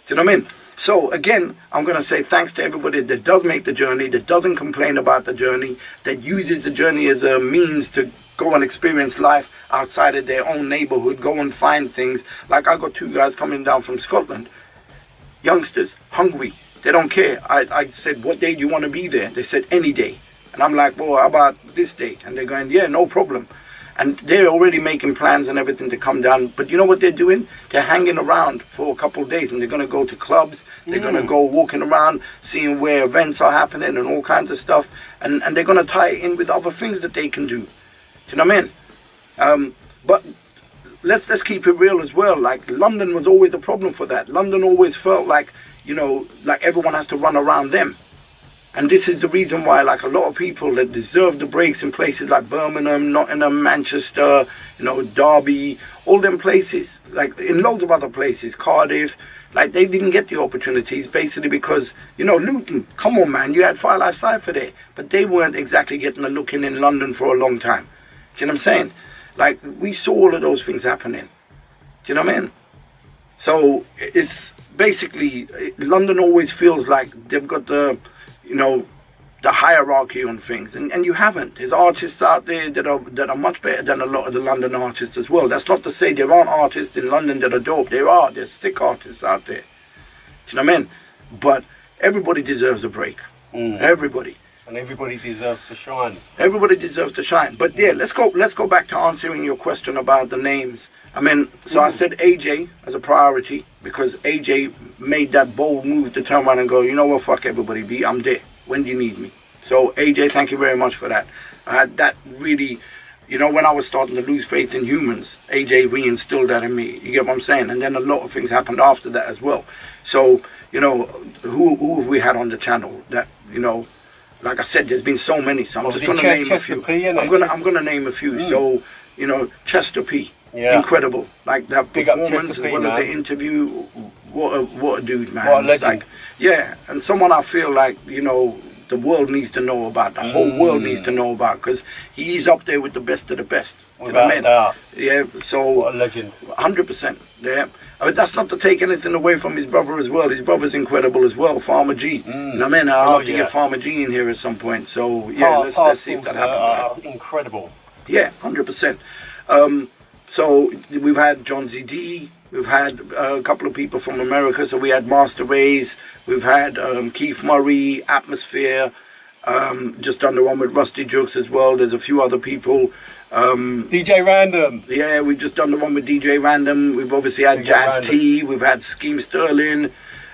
Do you know what I mean? So again, I'm going to say thanks to everybody that does make the journey, that doesn't complain about the journey, that uses the journey as a means to go and experience life outside of their own neighborhood, go and find things. Like, I got two guys coming down from Scotland, youngsters, hungry, they don't care. I, I said, what day do you want to be there? They said, any day. And I'm like, well, how about this day? And they're going, yeah, no problem. And they're already making plans and everything to come down. But you know what they're doing? They're hanging around for a couple of days and they're going to go to clubs. They're mm. going to go walking around, seeing where events are happening and all kinds of stuff. And, and they're going to tie it in with other things that they can do. Do you know what I mean? Um, but let's, let's keep it real as well. Like, London was always a problem for that. London always felt like, you know, like everyone has to run around them. And this is the reason why, like, a lot of people that deserve the breaks in places like Birmingham, Nottingham, Manchester, you know, Derby, all them places, like, in loads of other places, Cardiff, like, they didn't get the opportunities basically because, you know, Luton, come on, man, you had Fire Life Cypher there, but they weren't exactly getting a look in in London for a long time. Do you know what I'm saying? Like, we saw all of those things happening. Do you know what I mean? So it's basically, London always feels like they've got the, you know, the hierarchy on things, and, and you haven't. There's artists out there that are that are much better than a lot of the London artists as well. That's not to say there aren't artists in London that are dope. There are. There's sick artists out there. Do you know what I mean? But everybody deserves a break. Mm. Everybody. And everybody deserves to shine. Everybody deserves to shine. But yeah, let's go. Let's go back to answering your question about the names. I mean, so mm. I said A J as a priority because A J made that bold move to turn around and go, you know what, fuck everybody, B, I'm there. When do you need me? So A J, thank you very much for that. I had that really, you know, when I was starting to lose faith in humans, A J reinstilled that in me. You get what I'm saying? And then a lot of things happened after that as well. So, you know, who who have we had on the channel that, you know, like I said, there's been so many. So I'm well, just going to name a few. I'm going to I'm going to name a few. Mm. So, you know, Chester P. Yeah. Incredible. Like that big performance as well P, as man. The interview. What a, what a dude, man. What a it's like, yeah, and someone I feel like, you know, the world needs to know about. The mm. whole world needs to know about, because he's up there with the best of the best. To the men. That. Yeah, so. What a legend. one hundred percent. Yeah. I mean, that's not to take anything away from his brother as well. His brother's incredible as well, Farmer G. Mm. You know what I mean? I'll oh, have to yeah. get Farmer G in here at some point. So, yeah, oh, let's, oh, let's see if that happens. Incredible. Yeah, one hundred percent. Um, so, we've had John Z D. We've had uh, a couple of people from America. So we had Master Rays, we've had um, Keith Murray, Atmosphere, um, just done the one with Rusty Jukes as well. There's a few other people. Um, D J Random. Yeah, we've just done the one with D J Random. We've obviously had D J Jazz Random. T, we've had Scheme Sterling,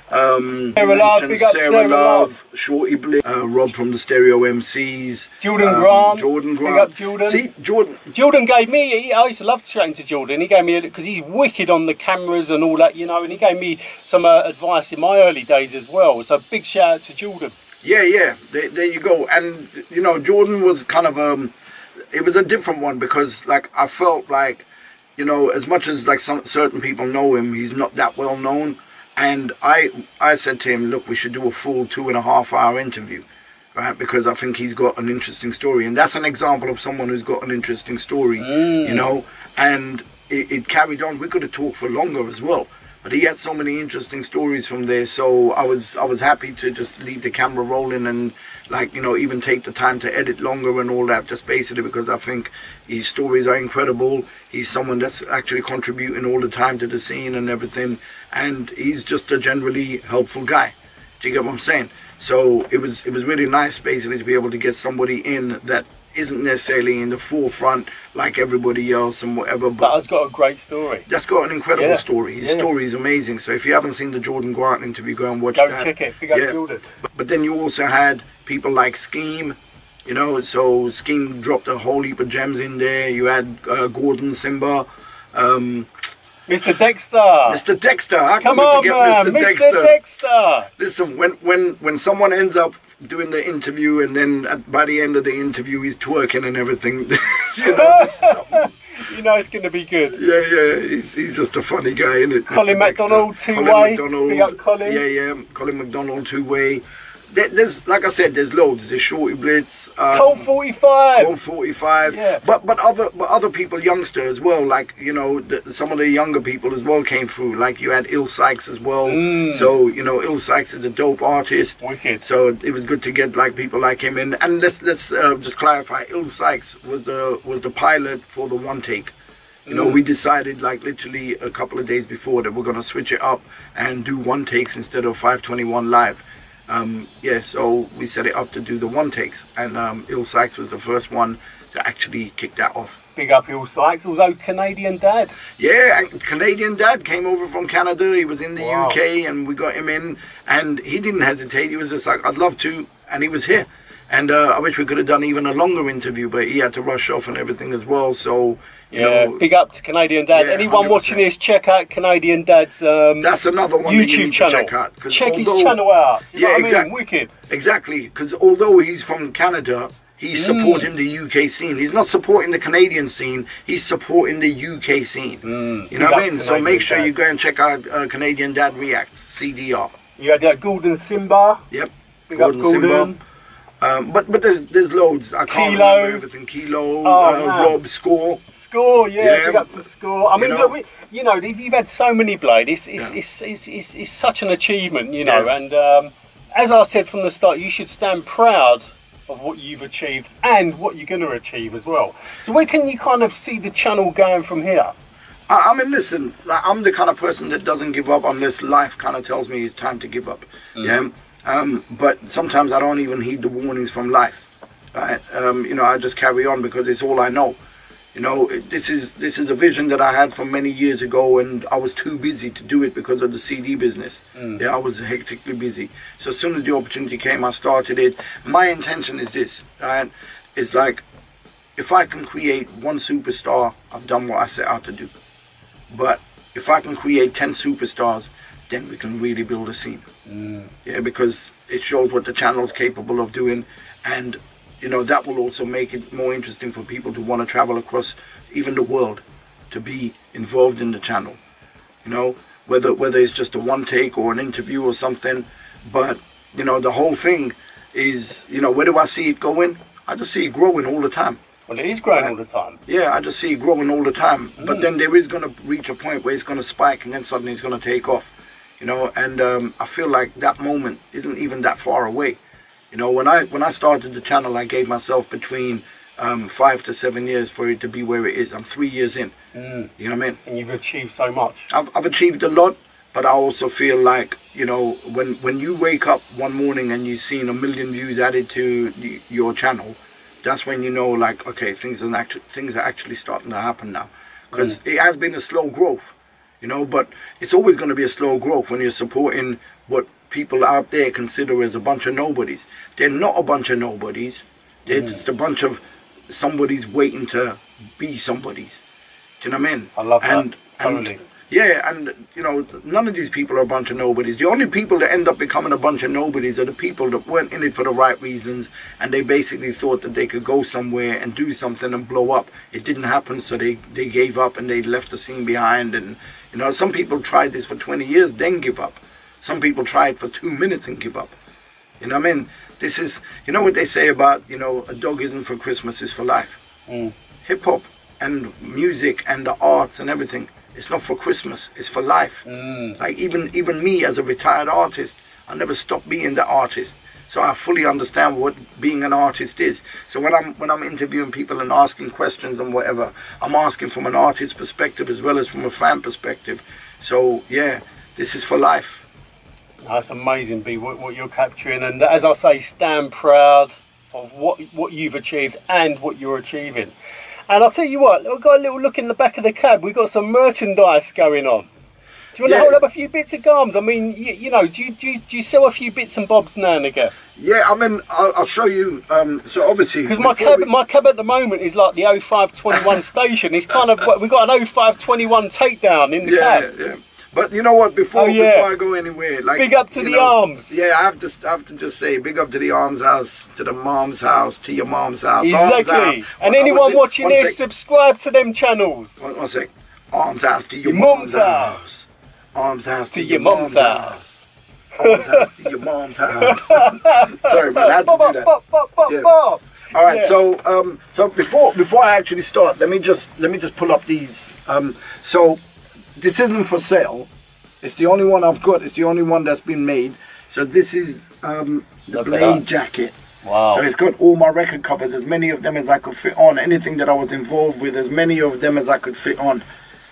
um, Sarah Love, Sarah, Sarah Love, Love. Shorty Blade, uh, Rob from the Stereo M Cs. Jordan um, Graham. Jordan Graham. Big up Jordan. See, Jordan. Jordan gave me, I used to love chatting to Jordan. He gave me, because he's wicked on the cameras and all that, you know, and he gave me some uh, advice in my early days as well. So big shout out to Jordan. Yeah, yeah, there, there you go. And, you know, Jordan was kind of, um, it was a different one, because, like, I felt like, you know, as much as, like, some certain people know him, he's not that well known. And I, I said to him, look, we should do a full two and a half hour interview, right? Because I think he's got an interesting story. And that's an example of someone who's got an interesting story, mm. you know? And it, it carried on. We could have talked for longer as well. But he had so many interesting stories from there. So I was, I was happy to just leave the camera rolling and, like, you know, even take the time to edit longer and all that. Just basically because I think his stories are incredible. He's someone that's actually contributing all the time to the scene and everything. And he's just a generally helpful guy. Do you get what I'm saying? So it was it was really nice basically to be able to get somebody in that isn't necessarily in the forefront like everybody else and whatever. But that's got a great story. That's got an incredible yeah. story. His yeah. story is amazing. So if you haven't seen the Jordan Grant interview, go and watch go that. Go check it. Pick up yeah. Jordan. But, but then you also had people like Scheme. You know, so Scheme dropped a whole heap of gems in there. You had uh, Gordon Simba. Um, Mister Dexter. Mister Dexter. How can we forget Mister Dexter? Mister Dexter. Listen, when when when someone ends up doing the interview and then at, by the end of the interview he's twerking and everything, you know, you know it's going to be good. Yeah, yeah. He's he's just a funny guy, isn't it? Colin MacDonald, two way. Big up Colin. Yeah, yeah. Colin MacDonald, two way. There, there's like I said, there's loads. There's Shorty Blitz, um, Cold forty-five, Cold forty-five, yeah. but but other but other people, youngster as well. Like, you know, the, some of the younger people as well came through. Like you had Il Sykes as well. Mm. So you know, Il Sykes is a dope artist. Wicked. So it was good to get like people like him in. And let's let's uh, just clarify. Il Sykes was the was the pilot for the one take. You know, we decided like literally a couple of days before that we're gonna switch it up and do one takes instead of five twenty-one live. Um, yeah, so we set it up to do the one takes, and um, Il Sykes was the first one to actually kick that off. Big up Il Sykes, although Canadian Dad. Yeah, Canadian Dad came over from Canada. He was in the wow. U K, and we got him in, and he didn't hesitate. He was just like, I'd love to, and he was here. And uh, I wish we could have done even a longer interview, but he had to rush off and everything as well, so... You yeah, know, big up to Canadian Dad. Yeah, anyone one hundred percent. Watching this, check out Canadian Dad's um, That's another one YouTube you need channel. To check out. Check although, his channel out. You yeah, exactly. Wicked. Exactly, because although he's from Canada, he's mm. supporting the U K scene. He's not supporting the Canadian scene. He's supporting the U K scene. Mm. You know what I mean? Canadian so make sure Dad. You go and check out uh, Canadian Dad Reacts C D R. You had that Golden Simba. Yep. Big Golden, up Golden Simba. Um, but but there's there's loads. I can't Kilo. Remember everything. Kilo, oh, uh, Rob, Score. Score, yeah, yeah. Big up to Score. I you mean, know? Look, we, you know, you've had so many Blade. It's it's, yeah. it's, it's, it's, it's such an achievement, you know. Yeah. And um, as I said from the start, you should stand proud of what you've achieved and what you're going to achieve as well. So where can you kind of see the channel going from here? I mean, listen, like, I'm the kind of person that doesn't give up unless life kind of tells me it's time to give up. Mm. Yeah. Um, but sometimes I don't even heed the warnings from life, right? Um, you know, I just carry on because it's all I know. You know, it, this is this is a vision that I had from many years ago, and I was too busy to do it because of the C D business. Mm. Yeah, I was hectically busy. So as soon as the opportunity came, I started it. My intention is this, right? It's like, if I can create one superstar, I've done what I set out to do. But if I can create ten superstars, then we can really build a scene. Mm. Yeah, because it shows what the channel's capable of doing, and you know, that will also make it more interesting for people to want to travel across even the world to be involved in the channel, you know, whether whether it's just a one take or an interview or something. But you know, the whole thing is, you know, where do I see it going? I just see it growing all the time. Well, it is growing all the time. Yeah, I just see it growing all the time. Mm. But then there is going to reach a point where it's going to spike, and then suddenly it's going to take off, you know. And um, I feel like that moment isn't even that far away. You know, when I when I started the channel, I gave myself between um, five to seven years for it to be where it is. I'm three years in. Mm. You know what I mean? And you've achieved so much. I've, I've achieved a lot. But I also feel like, you know, when, when you wake up one morning and you've seen a million views added to y your channel, that's when you know, like, okay, things are actually, things are actually starting to happen now. Because mm. it has been a slow growth, you know, but it's always going to be a slow growth when you're supporting what people out there consider as a bunch of nobodies. They're not a bunch of nobodies. They're mm. just a bunch of somebodies waiting to be somebodies. Do you know what I mean? I love and, that. Totally. And, yeah, and, you know, none of these people are a bunch of nobodies. The only people that end up becoming a bunch of nobodies are the people that weren't in it for the right reasons, and they basically thought that they could go somewhere and do something and blow up. It didn't happen, so they, they gave up and they left the scene behind. And, you know, some people tried this for twenty years, then give up. Some people try it for two minutes and give up. You know what I mean? This is, you know what they say about, you know, a dog isn't for Christmas, it's for life. Mm. Hip-hop and music and the arts and everything. It's not for Christmas, it's for life. Mm. Like even even me as a retired artist, I never stopped being the artist. So I fully understand what being an artist is. So when I'm when I'm interviewing people and asking questions and whatever, I'm asking from an artist's perspective as well as from a fan perspective. So yeah, this is for life. That's amazing, B, what, what you're capturing. And as I say, stand proud of what what you've achieved and what you're achieving. And I'll tell you what, we've got a little look in the back of the cab. We've got some merchandise going on. Do you want yeah. to hold up a few bits of garms? I mean, you, you know, do you, do, you, do you sell a few bits and bobs now and again? Yeah, I mean, I'll, I'll show you. Um, so obviously... Because my, we... my cab at the moment is like the oh five twenty-one station. It's kind of... We've got an oh five twenty-one takedown in the yeah, cab. Yeah, yeah. But you know what, before, oh, yeah. before I go anywhere... like big up to the know, Arms. Yeah, I have, to, I have to just say, big up to the Arms House, to the Mom's House, to your Mom's House, exactly. Arms House. And well, anyone watching this, subscribe to them channels. One, one sec. Arms House to your, your Mom's House. House. Arms House to, to your, your Mom's, mom's house. house. Arms House to your Mom's House. Sorry, man, I had to bop, do that. Bop, bop, bop, yeah. bop. All right, yeah. so um, so before before I actually start, let me just let me just pull up these. Um, so. This isn't for sale. It's the only one I've got. It's the only one that's been made. So this is um, the Blade jacket. Wow. So it's got all my record covers, as many of them as I could fit on. Anything that I was involved with, as many of them as I could fit on.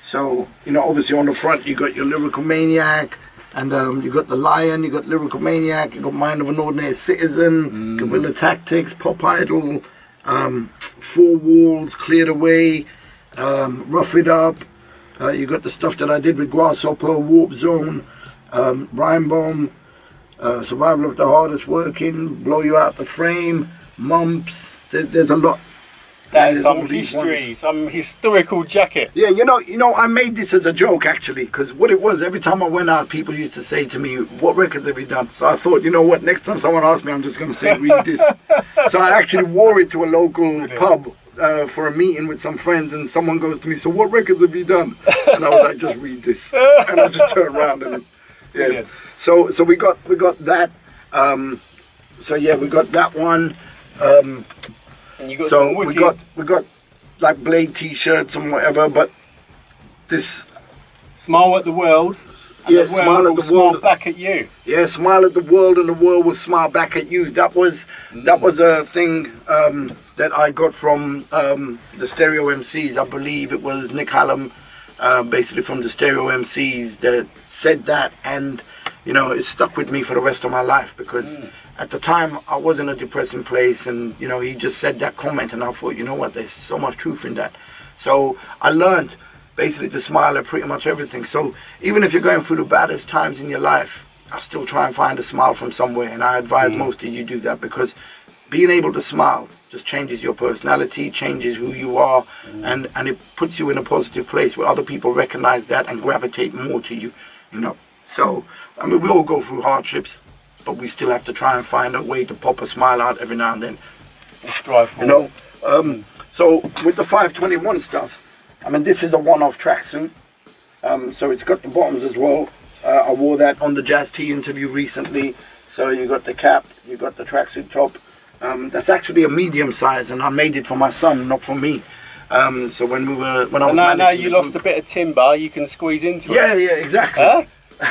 So, you know, obviously on the front, you got your Lyrical Maniac, and um, you got the Lion, you got Lyrical Maniac, you got Mind of an Ordinary Citizen, mm. Guerrilla Tactics, Pop Idol, um, Four Walls, Cleared Away, um, Rough It Up. Uh, you got the stuff that I did with Grasshopper, Warp Zone, um, Rhyme Bomb, uh, Survival of the Hardest Working, Blow You Out the Frame, Mumps. There's, there's a lot. That is some history, some historical jacket. Yeah, you know, you know, I made this as a joke actually, because what it was, every time I went out, people used to say to me, "What records have you done?" So I thought, you know what? Next time someone asks me, I'm just going to say, "Read this." So I actually wore it to a local Brilliant. pub. Uh, for a meeting with some friends, and someone goes to me, "So what records have you done?" And I was like, "Just read this," and I just turned around and yeah. Brilliant. So so we got we got that. Um, so yeah, we got that one. Um, and you got so we got we got like Blade T-shirts and whatever. But this smile at the world. And yeah, the world smile at the smile world. Back at you. Yeah, smile at the world, and the world will smile back at you. That was mm. that was a thing. Um, that I got from um, the Stereo M Cs. I believe it was Nick Hallam, uh, basically from the Stereo M Cs, that said that, and you know, it stuck with me for the rest of my life, because mm. at the time I was in a depressing place, and you know, he just said that comment, and I thought, you know what, there's so much truth in that. So I learned basically to smile at pretty much everything. So even if you're going through the baddest times in your life, I still try and find a smile from somewhere, and I advise mm. most of you do that, because being able to smile just changes your personality, changes who you are, mm. and, and it puts you in a positive place where other people recognize that and gravitate more to you, you know. So, I mean, we all go through hardships, but we still have to try and find a way to pop a smile out every now and then. strive for. You know, um, so with the five twenty-one stuff, I mean, this is a one-off tracksuit, um, so it's got the bottoms as well. Uh, I wore that on the Jazz T interview recently. So you got the cap, you got the tracksuit top. Um, that's actually a medium size, and I made it for my son, not for me. Um, so when we were, when I was. No, no, you lost group, a bit of timber. You can squeeze into yeah, it. Yeah, yeah, exactly. Huh?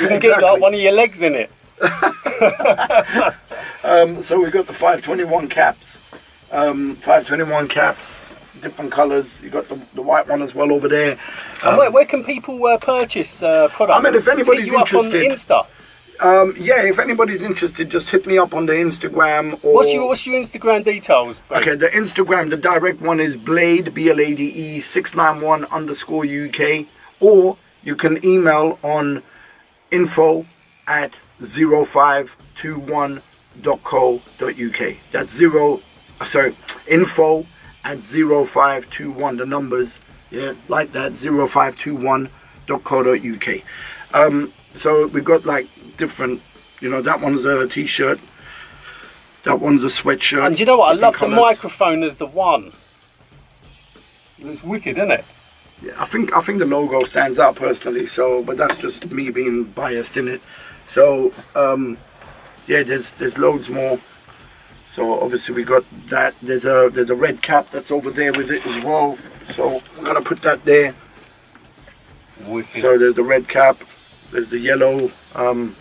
You can exactly. get like, one of your legs in it. um, so we got the five twenty-one caps, um, five twenty-one caps, different colours. You got the, the white one as well over there. Um, where, where can people uh, purchase uh, products? I mean, if anybody's you interested, up on Insta? Um, yeah, if anybody's interested, just hit me up on the Instagram. Or what's your what's your Instagram details, bro? Okay, the Instagram, the direct one is Blade B L A D E six nine one underscore U K, or you can email on info at zero five two one dot co dot U K. That's zero, sorry, info at zero five two one, the numbers, yeah, like that, zero five two one dot co dot U K. Um, so we've got like different, you know, that one's a t-shirt, that one's a sweatshirt. And you know what, I love colours. The microphone as the one. It's wicked, isn't it? Yeah, I think, I think the logo stands out personally, so, but that's just me being biased in it. So um yeah, there's there's loads more. So obviously we got that, there's a there's a red cap that's over there with it as well, so I'm gonna put that there. Wicked. So there's the red cap, there's the yellow. um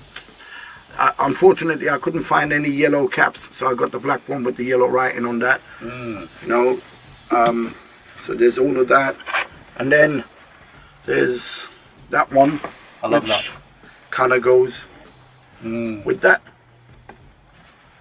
I, unfortunately I couldn't find any yellow caps, so I got the black one with the yellow writing on that. Mm. You know, um so there's all of that, and then there's that one. I love that. Kind of goes mm. with that.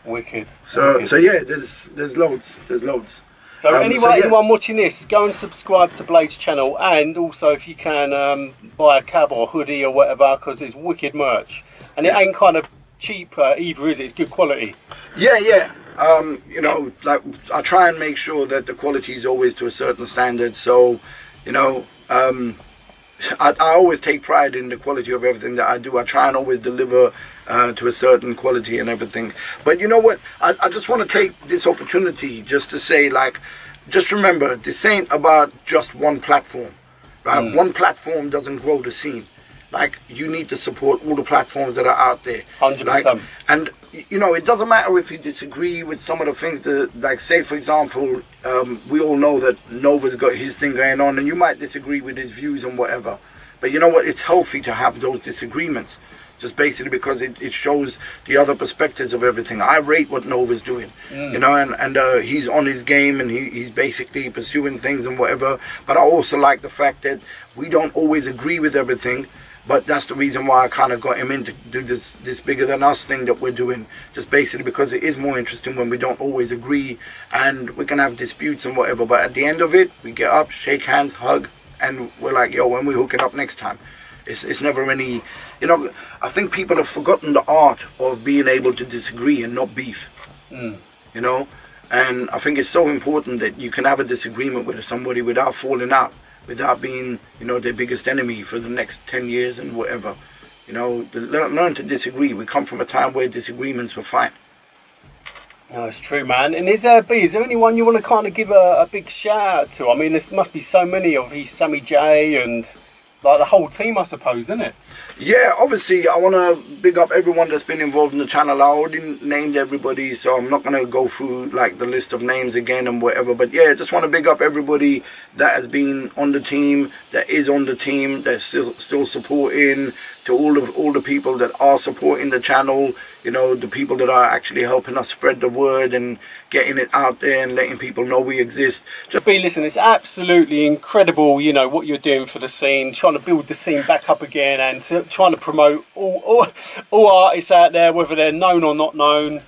Wicked. So Wicked. so yeah, there's there's loads, there's loads. So um, anyone, so yeah. anyone watching this, go and subscribe to Blade's channel, and also if you can um, buy a cab or hoodie or whatever, because there's wicked merch, and yeah. it ain't kind of cheap uh, either, is it? It's good quality. Yeah, yeah. Um, you know, like I try and make sure that the quality is always to a certain standard. So, you know. Um, I, I always take pride in the quality of everything that I do. I try and always deliver uh, to a certain quality and everything. But you know what? I, I just want to take this opportunity just to say, like, just remember, this ain't about just one platform, right? Mm. One platform doesn't grow the scene. Like, you need to support all the platforms that are out there. one hundred percent. Like, and, you know, it doesn't matter if you disagree with some of the things that, like, say, for example, um, we all know that Nova's got his thing going on, and you might disagree with his views and whatever. But you know what? It's healthy to have those disagreements, just basically because it, it shows the other perspectives of everything. I rate what Nova's doing, mm. you know, and, and uh, he's on his game, and he, he's basically pursuing things and whatever. But I also like the fact that we don't always agree with everything. But that's the reason why I kind of got him in to do this, this bigger than us thing that we're doing. Just basically because it is more interesting when we don't always agree, and we can have disputes and whatever. But at the end of it, we get up, shake hands, hug, and we're like, yo, when we hook it up next time. It's, it's never any, you know, I think people have forgotten the art of being able to disagree and not beef, mm. you know. And I think it's so important that you can have a disagreement with somebody without falling out. Without being, you know, their biggest enemy for the next ten years and whatever. You know, learn, learn to disagree. We come from a time where disagreements were fine. No, it's true, man. And is there, B, is there anyone you want to kind of give a, a big shout out to? I mean, there must be so many of these, Sammy J and like the whole team, I suppose, isn't it? Yeah, obviously, I want to big up everyone that's been involved in the channel. I already named everybody, so I'm not going to go through like the list of names again and whatever. But yeah, just want to big up everybody that has been on the team, that is on the team, that's still still supporting. To all of all the people that are supporting the channel, you know, the people that are actually helping us spread the word and getting it out there and letting people know we exist. Just be listen, it's absolutely incredible, you know, what you're doing for the scene, trying to build the scene back up again, and to, trying to promote all, all all artists out there, whether they're known or not known.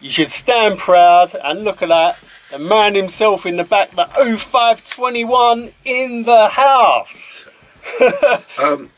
You should stand proud and look at that. The man himself in the back, the oh five twenty-one in the house. um.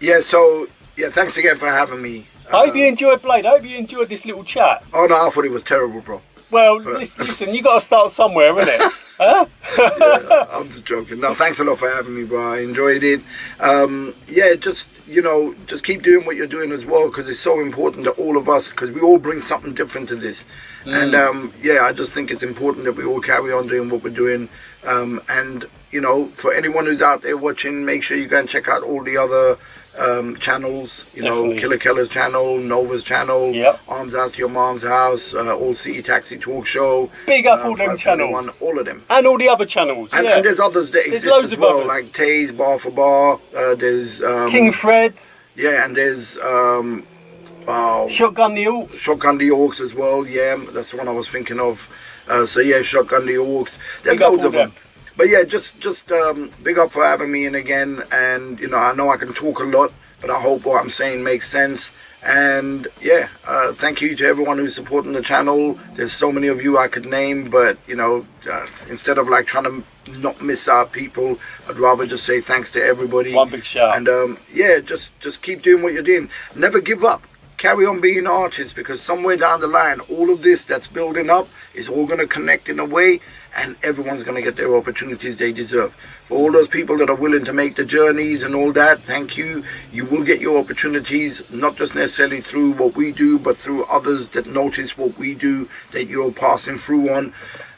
Yeah, so, yeah, thanks again for having me. I hope uh, you enjoyed Blade. I hope you enjoyed this little chat. Oh, no, I thought it was terrible, bro. Well, but listen, you got to start somewhere, innit? Huh? Yeah, I'm just joking. No, thanks a lot for having me, bro. I enjoyed it. Um, yeah, just, you know, just keep doing what you're doing as well, because it's so important to all of us, because we all bring something different to this. Mm. And um, yeah, I just think it's important that we all carry on doing what we're doing. Um, and, you know, for anyone who's out there watching, make sure you go and check out all the other um, channels, you Definitely. know, Killer Keller's channel, Nova's channel, yep. Arms House to Your Mom's House, uh, All City Taxi Talk Show. Big up uh, all them channels. All of them. And all the other channels. And, yeah. and there's others that there's exist as well, others. like Tay's Bar for Bar, uh, there's... Um, King Fred. Yeah, and there's... Um, uh, Shotgun the Orcs. Shotgun the Orcs as well, yeah, that's the one I was thinking of. Uh, so yeah, Shotgun the Orcs. There's big loads of them. them. But yeah, just just um, big up for having me in again. And you know, I know I can talk a lot, but I hope what I'm saying makes sense. And yeah, uh, thank you to everyone who's supporting the channel. There's so many of you I could name, but you know, uh, instead of like trying to not miss out people, I'd rather just say thanks to everybody. One big shout. And um, yeah, just just keep doing what you're doing. Never give up. Carry on being artists, because somewhere down the line, all of this that's building up is all going to connect in a way, and everyone's going to get their opportunities they deserve. For all those people that are willing to make the journeys and all that, thank you. You will get your opportunities, not just necessarily through what we do, but through others that notice what we do, that you're passing through on.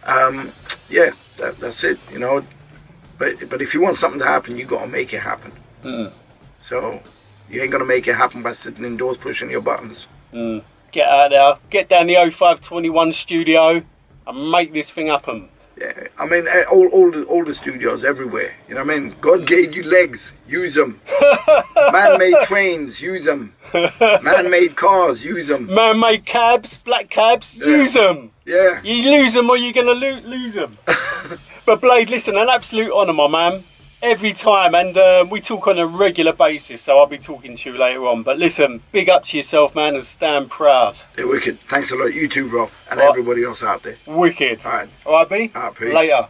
Um, yeah, that, that's it, you know. But, but if you want something to happen, you got to make it happen. Mm. So... you ain't going to make it happen by sitting indoors pushing your buttons. Mm. Get out there. Get down the oh five twenty-one studio and make this thing happen. Yeah, I mean, all, all, the, all the studios everywhere. You know what I mean? God gave you legs. Use them. Man-made trains. Use them. Man-made cars. Use them. Man-made cabs. Black cabs. Yeah. Use them. Yeah. You lose them or you're going to lo lose them. But Blade, listen, an absolute honour, my man. Every time, and um, we talk on a regular basis, so I'll be talking to you later on. But listen, big up to yourself, man, and stand proud. They're wicked. Thanks a lot. You too, bro, and right. everybody else out there. Wicked. All right. All right, B? All right, peace. Later.